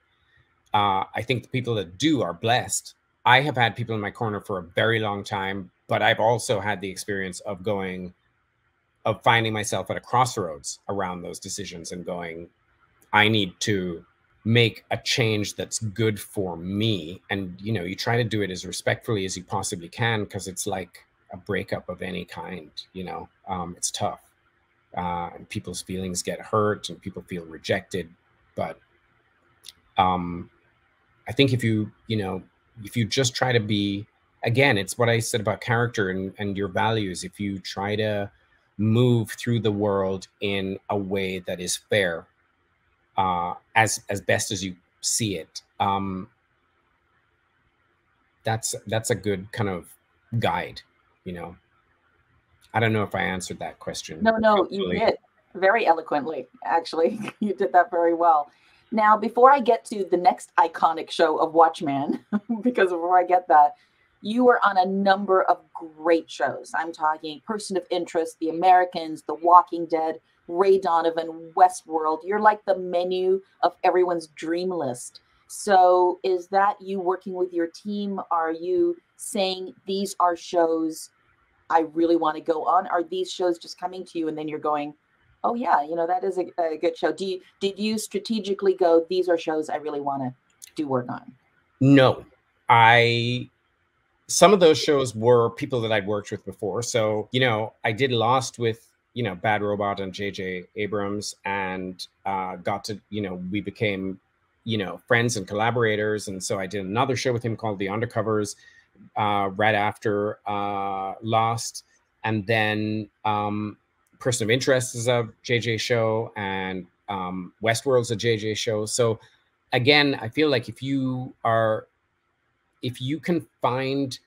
I think the people that do are blessed. I have had people in my corner for a very long time, but I've also had the experience of going, of finding myself at a crossroads around those decisions and going, I need to make a change that's good for me. And, you know, you try to do it as respectfully as you possibly can, because it's like a breakup of any kind, you know, it's tough. And people's feelings get hurt and people feel rejected. But I think if you, if you just try to be, again, it's what I said about character and your values. If you try to move through the world in a way that is fair, as best as you see it, that's a good kind of guide, you know. I don't know if I answered that question. No, you did very eloquently, actually. You did that very well. Now, before I get to the next iconic show of Watchmen, because before I get that, you were on a number of great shows. I'm talking Person of Interest, The Americans, The Walking Dead, Ray Donovan, Westworld. You're like the menu of everyone's dream list. So is that you working with your team? Are you saying these are shows I really want to go on? Are these shows just coming to you and then you're going, oh yeah, you know, that is a good show. Did you strategically go, these are shows I really want to do work on? No, some of those shows were people that I'd worked with before. So, you know, I did Lost with, you know, Bad Robot and JJ Abrams, and got to, you know, we became, you know, friends and collaborators. And so I did another show with him called The Undercovers right after Lost. And then Person of Interest is a JJ show, and Westworld's a JJ show. So again, I feel like if you can find,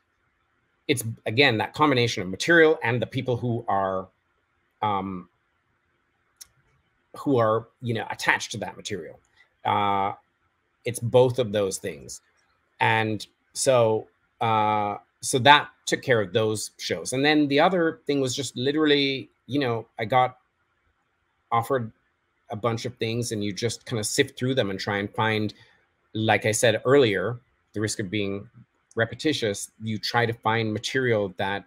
it's again, that combination of material and the people who are, you know, attached to that material. It's both of those things. And so, so that took care of those shows. And then the other thing was just literally, you know, I got offered a bunch of things, and you just kind of sift through them and try and find, like I said earlier, the risk of being repetitious, you try to find material that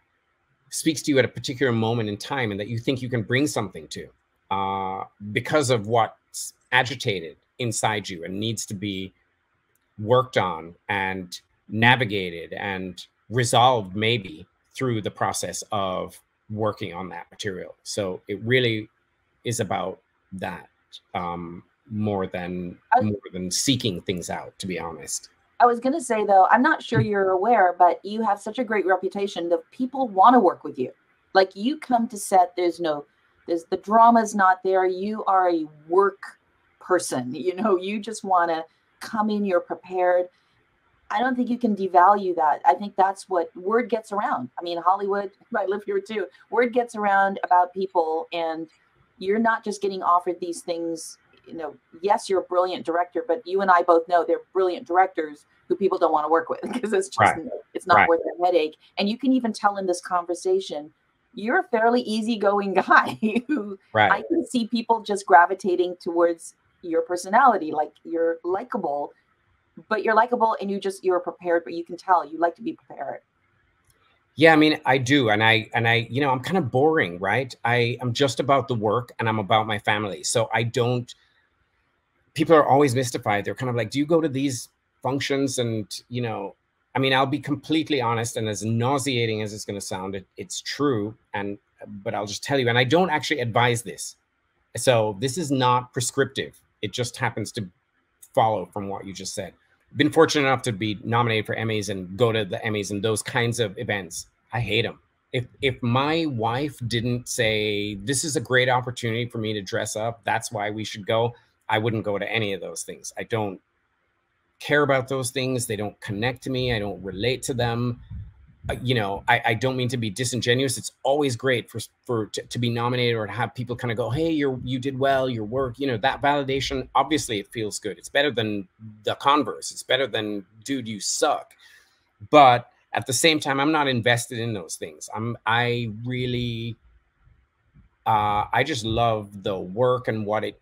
speaks to you at a particular moment in time and that you think you can bring something to because of what's agitated inside you and needs to be worked on and navigated and resolved maybe through the process of working on that material. So it really is about that more than seeking things out, to be honest. I was going to say, though, I'm not sure you're aware, but you have such a great reputation that people want to work with you. Like, you come to set, there's the drama's not there. You are a work person. You know, you just want to come in, you're prepared. I don't think you can devalue that. I think that's what word gets around. I mean, Hollywood, I live here too. Word gets around about people, and you're not just getting offered these things. You know, yes, you're a brilliant director, but you and I both know they're brilliant directors who people don't want to work with, because it's just, it's not worth the headache. And you can even tell in this conversation, you're a fairly easygoing guy. I can see people just gravitating towards your personality. Like, you're likable. But you're likable, and you're prepared, but you can tell you like to be prepared. Yeah, I mean, I do. And I, you know, I'm kind of boring, right? I'm just about the work, and I'm about my family. So I don't, people are always mystified. They're kind of like, do you go to these functions? And, you know, I mean, I'll be completely honest, and as nauseating as it's going to sound, it's true. But I'll just tell you, and I don't actually advise this. So this is not prescriptive. It just happens to follow from what you just said. Been fortunate enough to be nominated for Emmys and go to the Emmys and those kinds of events. I hate them. if my wife didn't say, this is a great opportunity for me to dress up, that's why we should go, I wouldn't go to any of those things. I don't care about those things. They don't connect to me. I don't relate to them. You know, I don't mean to be disingenuous. It's always great to be nominated or to have people kind of go, hey, you did well, your work, you know, that validation, obviously it feels good. It's better than the converse. It's better than, dude, you suck. But at the same time, I'm not invested in those things. I just love the work and what it,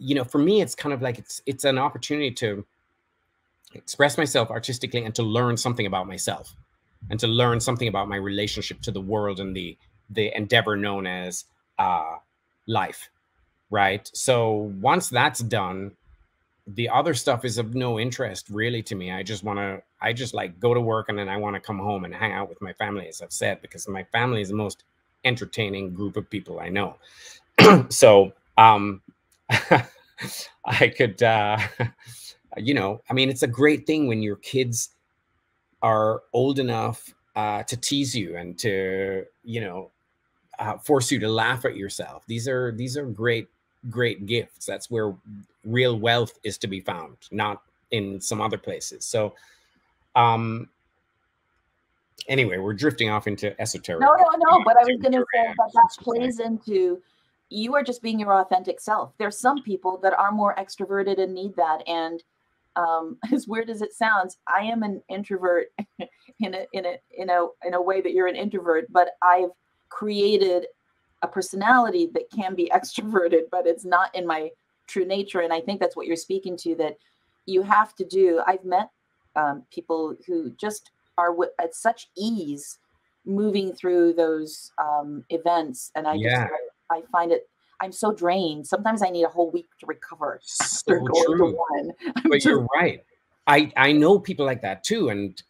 you know, for me, it's kind of like, it's an opportunity to express myself artistically and to learn something about myself and to learn something about my relationship to the world and the endeavor known as life, right? So once that's done, the other stuff is of no interest really to me. I just like go to work and then I want to come home and hang out with my family, as I've said, because my family is the most entertaining group of people I know. So I could, you know, I mean, it's a great thing when your kids are old enough to tease you and to, you know, force you to laugh at yourself. These are great, great gifts. That's where real wealth is to be found, not in some other places. So anyway, we're drifting off into esoteric. No, but I was going to say that plays into, you are just being your authentic self. There's some people that are more extroverted and need that. And as weird as it sounds, I am an introvert in a way that you're an introvert, but I've created a personality that can be extroverted, but it's not in my true nature. And I think that's what you're speaking to, that you have to do. I've met people who just are at such ease moving through those events. And I find it, I'm so drained. Sometimes I need a whole week to recover. So true. But you're right. I know people like that too. And,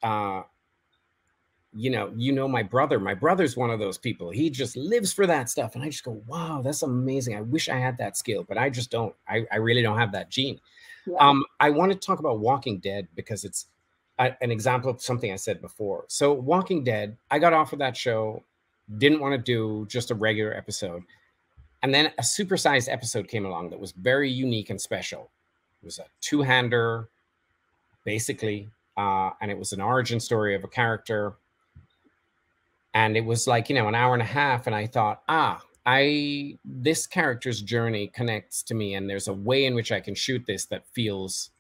you know, my brother, one of those people, he just lives for that stuff. And I just go, wow, that's amazing. I wish I had that skill, but I just don't, I really don't have that gene. Yeah. I want to talk about Walking Dead because it's an example of something I said before. So Walking Dead, I got off of that show, didn't want to do just a regular episode. And then a supersized episode came along that was very unique and special. It was a two-hander, basically, and it was an origin story of a character. And it was like, you know, an hour and a half. And I thought, this character's journey connects to me. And there's a way in which I can shoot this that feels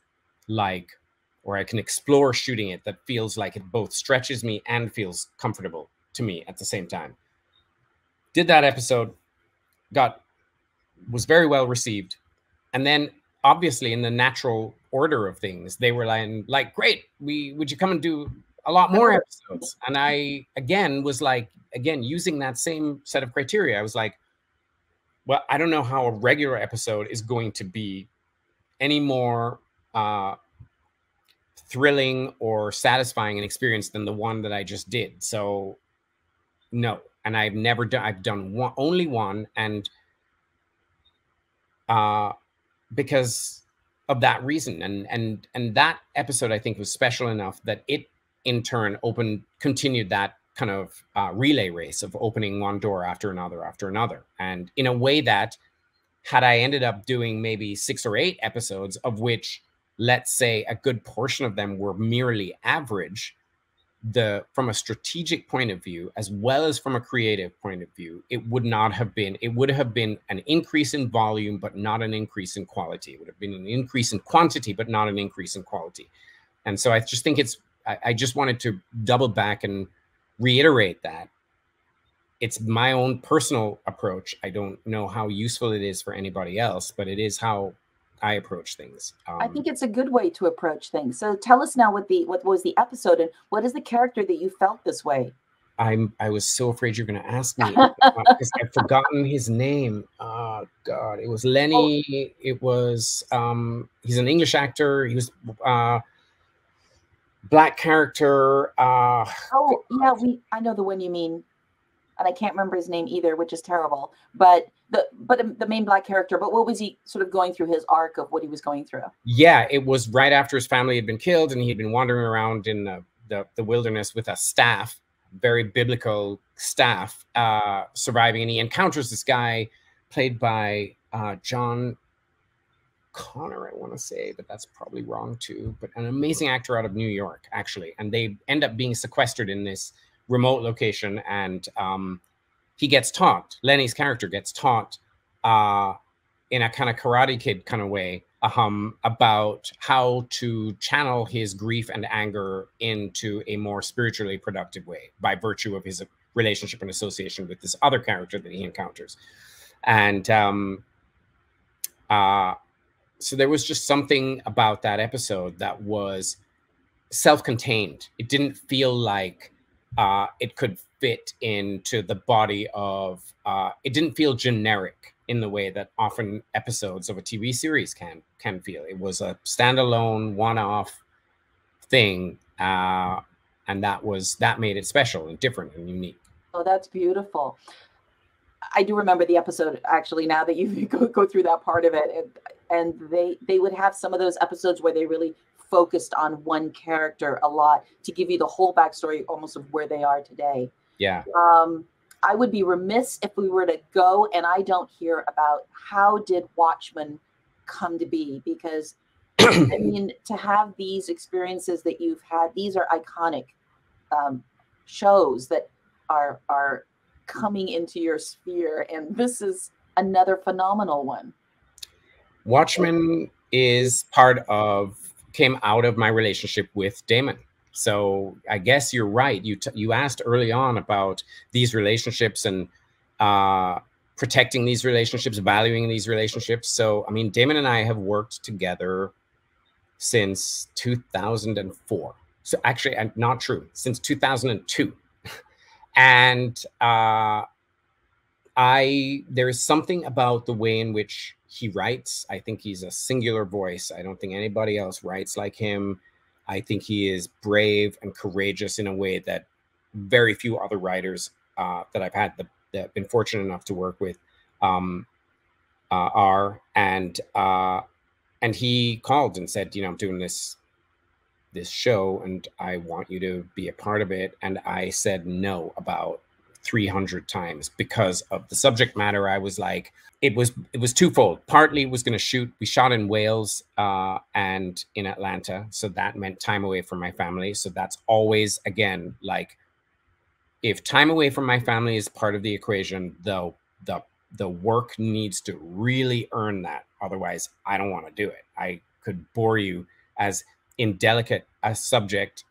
like, or I can explore shooting it that feels like it both stretches me and feels comfortable to me at the same time. Did that episode. Was very well received. And then obviously in the natural order of things, they were like, great, would you come and do a lot more episodes? And I, again, was like, using that same set of criteria, I was like, well, I don't know how a regular episode is going to be any more thrilling or satisfying an experience than the one that I just did. So no. And I've never done, I've done one, only one. And because of that reason, and that episode, I think, was special enough that it in turn continued that kind of relay race of opening one door after another, And in a way that had I ended up doing maybe 6 or 8 episodes, of which, let's say, a good portion of them were merely average, from a strategic point of view, as well as from a creative point of view, it would have been an increase in volume, but not an increase in quality. It would have been an increase in quantity, but not an increase in quality. And so I just think I just wanted to double back and reiterate that. It's my own personal approach. I don't know how useful it is for anybody else, but it is how I approach things. I think it's a good way to approach things. So tell us now what was the episode and what is the character that you felt this way? I was so afraid you're going to ask me because I've forgotten his name. Oh God, it was Lenny. Oh. It was, he's an English actor. He was black character. Oh yeah, I know the one you mean. And I can't remember his name either, which is terrible. But the main black character. But what was he sort of going through, his arc of what he was going through? Yeah, it was right after his family had been killed, and he'd been wandering around in the wilderness with a staff, very biblical staff surviving, and he encounters this guy played by John Connor, I want to say, but that's probably wrong too, but an amazing actor out of New York, actually. And they end up being sequestered in this remote location, and he gets taught, Lenny's character gets taught in a kind of Karate Kid kind of way about how to channel his grief and anger into a more spiritually productive way by virtue of his relationship and association with this other character that he encounters. And so there was just something about that episode that was self-contained. It didn't feel like it could fit into the body of, it didn't feel generic in the way that often episodes of a TV series can feel. It was a standalone, one-off thing, and that made it special and different and unique. Oh, that's beautiful. I do remember the episode, actually, now that you go through that part of it. And they would have some of those episodes where they really focused on one character a lot to give you the whole backstory almost of where they are today. Yeah. I would be remiss if we were to go and I don't hear about how did Watchmen come to be, because I mean, to have these experiences that you've had, these are iconic shows that are coming into your sphere, and this is another phenomenal one. Watchmen is came out of my relationship with Damon. So I guess you're right. You asked early on about these relationships and protecting these relationships, valuing these relationships. So, I mean, Damon and I have worked together since 2004. So actually, not true, since 2002. And there is something about the way in which he writes. I think he's a singular voice. I don't think anybody else writes like him. I think he is brave and courageous in a way that very few other writers that I've had that been fortunate enough to work with are. And he called and said, you know, I'm doing this show and I want you to be a part of it. And I said no about 300 times because of the subject matter. I was like, it was twofold. Partly it was going to shoot. We shot in Wales and in Atlanta. So that meant time away from my family. So that's always, again, like, if time away from my family is part of the equation, though, the work needs to really earn that. Otherwise, I don't want to do it. I could bore you as indelicate a subject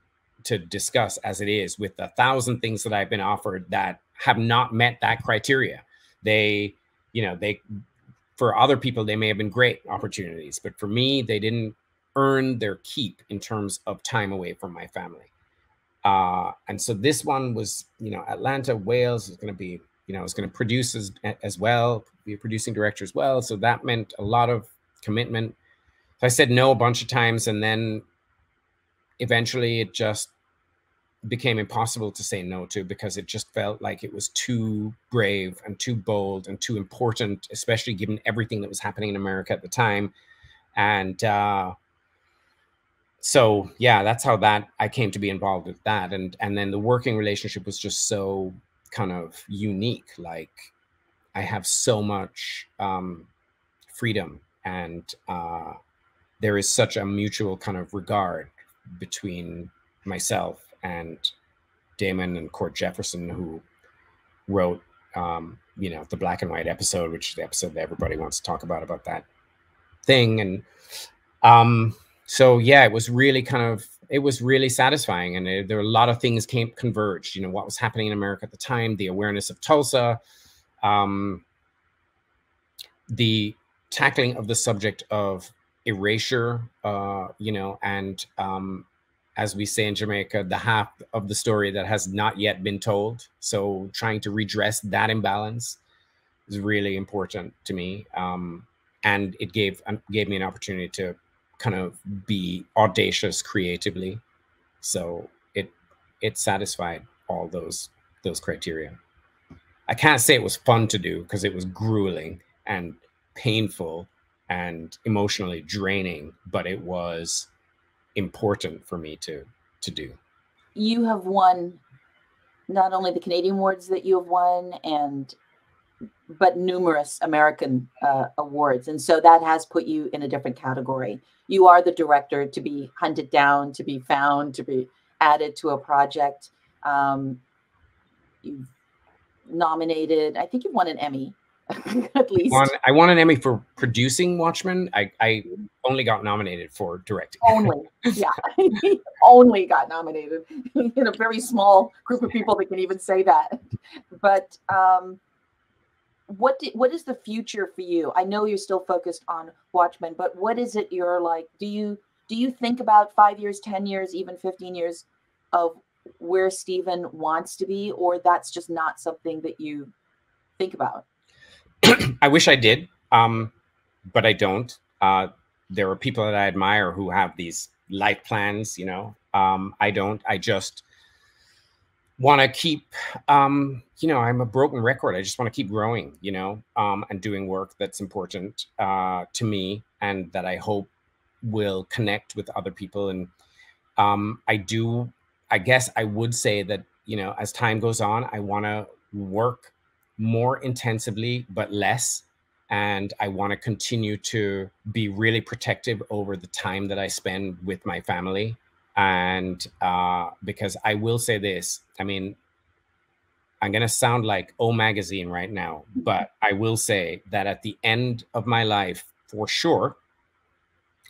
to discuss as it is with 1,000 things that I've been offered that have not met that criteria. For other people, they may have been great opportunities, but for me, they didn't earn their keep in terms of time away from my family. And so this one was, you know, Atlanta, Wales is going to be, you know, it's going to produce as well, be a producing director as well. So that meant a lot of commitment. So I said no a bunch of times, and then eventually it just became impossible to say no to, because it just felt like it was too brave and too bold and too important, especially given everything that was happening in America at the time. And so, yeah, that's how I came to be involved with that. And then the working relationship was just so kind of unique. Like, I have so much freedom, and there is such a mutual kind of regard between myself and Damon and Court Jefferson, who wrote, you know, the black and white episode, which is the episode that everybody wants to talk about that thing. And so, yeah, it was really satisfying. And there were a lot of things converged, you know, what was happening in America at the time, the awareness of Tulsa, the tackling of the subject of erasure, you know, and as we say in Jamaica, the half of the story that has not yet been told. So trying to redress that imbalance is really important to me. And it gave me an opportunity to kind of be audacious creatively. So it satisfied all those criteria. I can't say it was fun to do, because it was grueling and painful and emotionally draining, but it was important for me to do. You have won not only the Canadian awards that you have won, but numerous American awards. And so that has put you in a different category. You are the director to be hunted down, to be found, to be added to a project. You've nominated, I think you've won an Emmy, at least. I won an Emmy for producing Watchmen. I only got nominated for directing. Only, yeah. Only got nominated in a very small group of people that can even say that. But what is the future for you? I know you're still focused on Watchmen, but what is it you're like? Do you think about 5 years, 10 years, even 15 years of where Stephen wants to be, or that's just not something that you think about? I wish I did, but I don't. There are people that I admire who have these life plans, you know. I don't. I just want to keep, you know, I'm a broken record. I just want to keep growing, you know, and doing work that's important to me and that I hope will connect with other people. And I guess I would say that, you know, as time goes on, I want to work more intensively, but less. And I want to continue to be really protective over the time that I spend with my family. And because I will say this, I mean, I'm going to sound like O Magazine right now, but I will say that at the end of my life, for sure,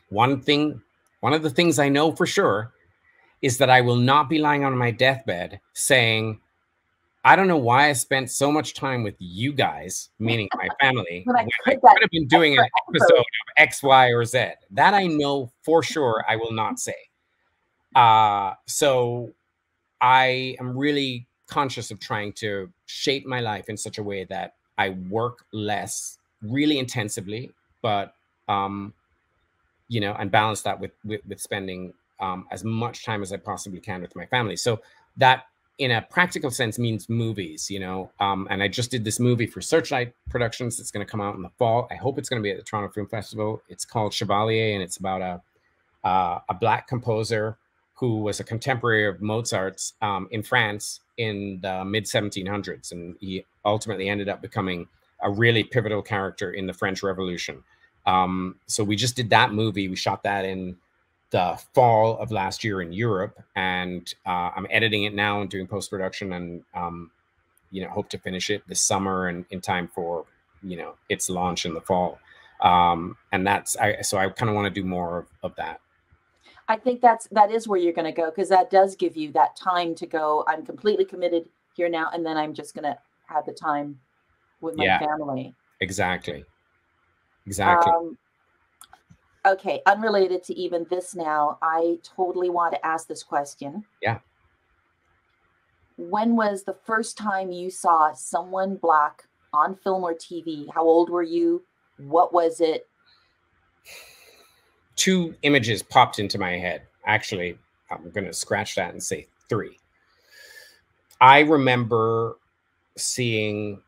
one of the things I know for sure is that I will not be lying on my deathbed saying, I don't know why I spent so much time with you guys, meaning my family, when I could have been doing an episode of X, Y, or Z. That I know for sure I will not say. So I am really conscious of trying to shape my life in such a way that I work less, really intensively, but, you know, and balance that with spending as much time as I possibly can with my family. So that, in a practical sense, means movies, you know. And I just did this movie for Searchlight Productions. It's going to come out in the fall. I hope it's going to be at the Toronto Film Festival. It's called Chevalier, and it's about a Black composer who was a contemporary of Mozart's in France in the mid-1700s. And he ultimately ended up becoming a really pivotal character in the French Revolution. So we just did that movie. We shot that in the fall of last year in Europe, and I'm editing it now and doing post-production, and you know, hope to finish it this summer and in time for, you know, its launch in the fall. And that's so I kind of want to do more of that. I think that is where you're going to go, because that does give you that time to go, I'm completely committed here now, and then I'm just going to have the time with my family. Exactly. Okay, unrelated to even this now, I totally want to ask this question. Yeah. When was the first time you saw someone Black on film or TV? How old were you? What was it? Two images popped into my head. Actually, I'm going to scratch that and say three. I remember seeing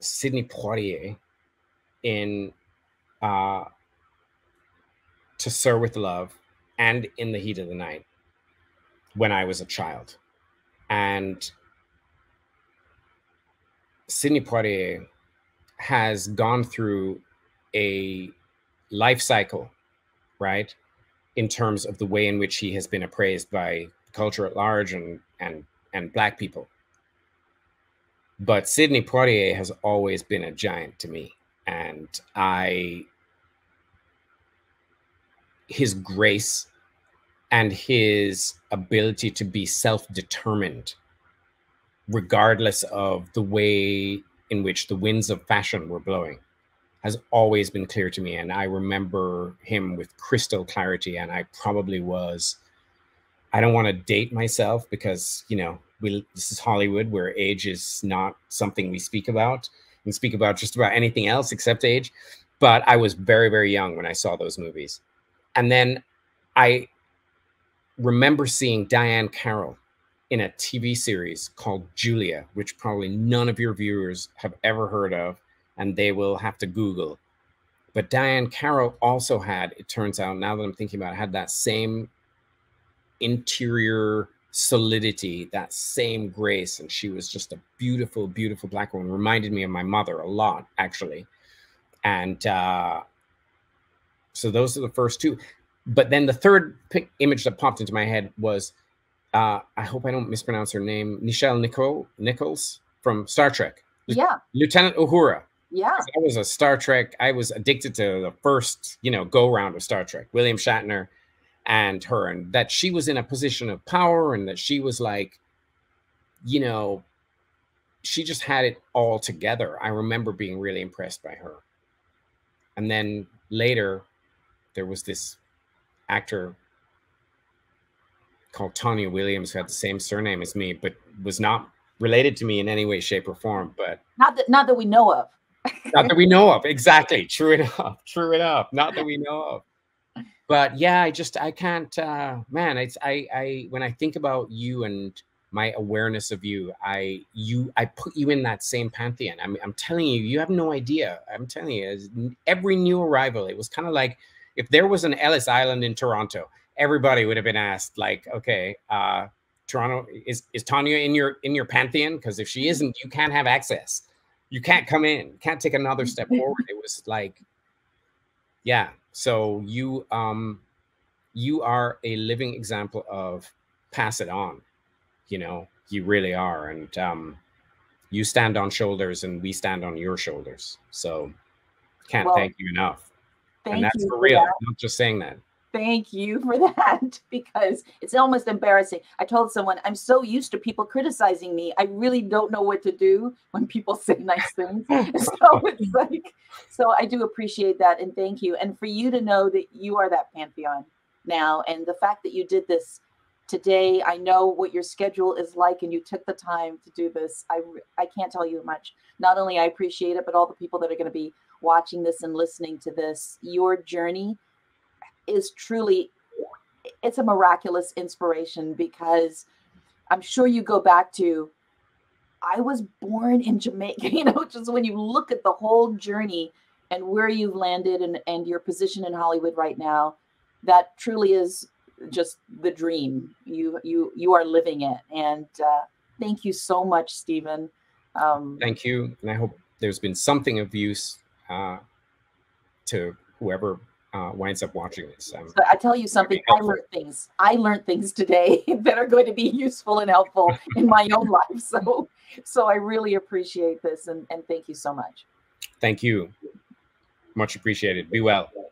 Sidney Poitier in... To Sir With Love and In the Heat of the Night when I was a child. And Sidney Poitier has gone through a life cycle, right? In terms of the way in which he has been appraised by culture at large and Black people. But Sidney Poitier has always been a giant to me. And his grace and his ability to be self-determined, regardless of the way in which the winds of fashion were blowing, has always been clear to me. And I remember him with crystal clarity. And I probably was, I don't want to date myself because, you know, this is Hollywood, where age is not something we speak about, and speak about just about anything else except age. But I was very, very young when I saw those movies. And then I remember seeing Diane Carroll in a TV series called Julia, which probably none of your viewers have ever heard of, and they will have to Google. But Diane Carroll also had, it turns out, now that I'm thinking about it, had that same interior solidity, that same grace. And she was just a beautiful, beautiful black woman. Reminded me of my mother a lot, actually. And so those are the first two. But then the third image that popped into my head was, I hope I don't mispronounce her name, Nichelle Nichols from Star Trek. Yeah. Lieutenant Uhura. Yeah. I was a Star Trek. I was addicted to the first, you know, go round of Star Trek, William Shatner and her, and that she was in a position of power and that she was like, you know, she just had it all together. I remember being really impressed by her. And then later there was this actor called Tonya Williams who had the same surname as me, but was not related to me in any way, shape, or form. But not that we know of. Not that we know of. Exactly. True enough. True enough. Not that we know of. But yeah, I can't, man, when I think about you and my awareness of you, I put you in that same pantheon. I'm telling you, you have no idea. I'm telling you, every new arrival, it was kind of like, if there was an Ellis Island in Toronto, everybody would have been asked, like, okay, Toronto, is Tonya in your pantheon? Because if she isn't, you can't have access. You can't come in, can't take another step forward. It was like, yeah. So you are a living example of pass it on. You know, you really are. And you stand on shoulders and we stand on your shoulders. So can't thank you enough. And that's for real. I'm not just saying that. Thank you for that, because it's almost embarrassing. I told someone, I'm so used to people criticizing me. I really don't know what to do when people say nice things. So it's like, so I do appreciate that. And thank you. And for you to know that you are that pantheon now. And the fact that you did this today, I know what your schedule is like and you took the time to do this. I can't tell you much. Not only I appreciate it, but all the people that are going to be watching this and listening to this, your journey is truly, it's a miraculous inspiration, because I'm sure you go back to, I was born in Jamaica, you know, just when you look at the whole journey and where you've landed and your position in Hollywood right now, that truly is just the dream. You are living it. And thank you so much, Stephen. Thank you. And I hope there's been something of use to whoever winds up watching this. So I tell you something, I learned things today that are going to be useful and helpful in my own life. So I really appreciate this, and thank you so much. Thank you. Much appreciated. Be well.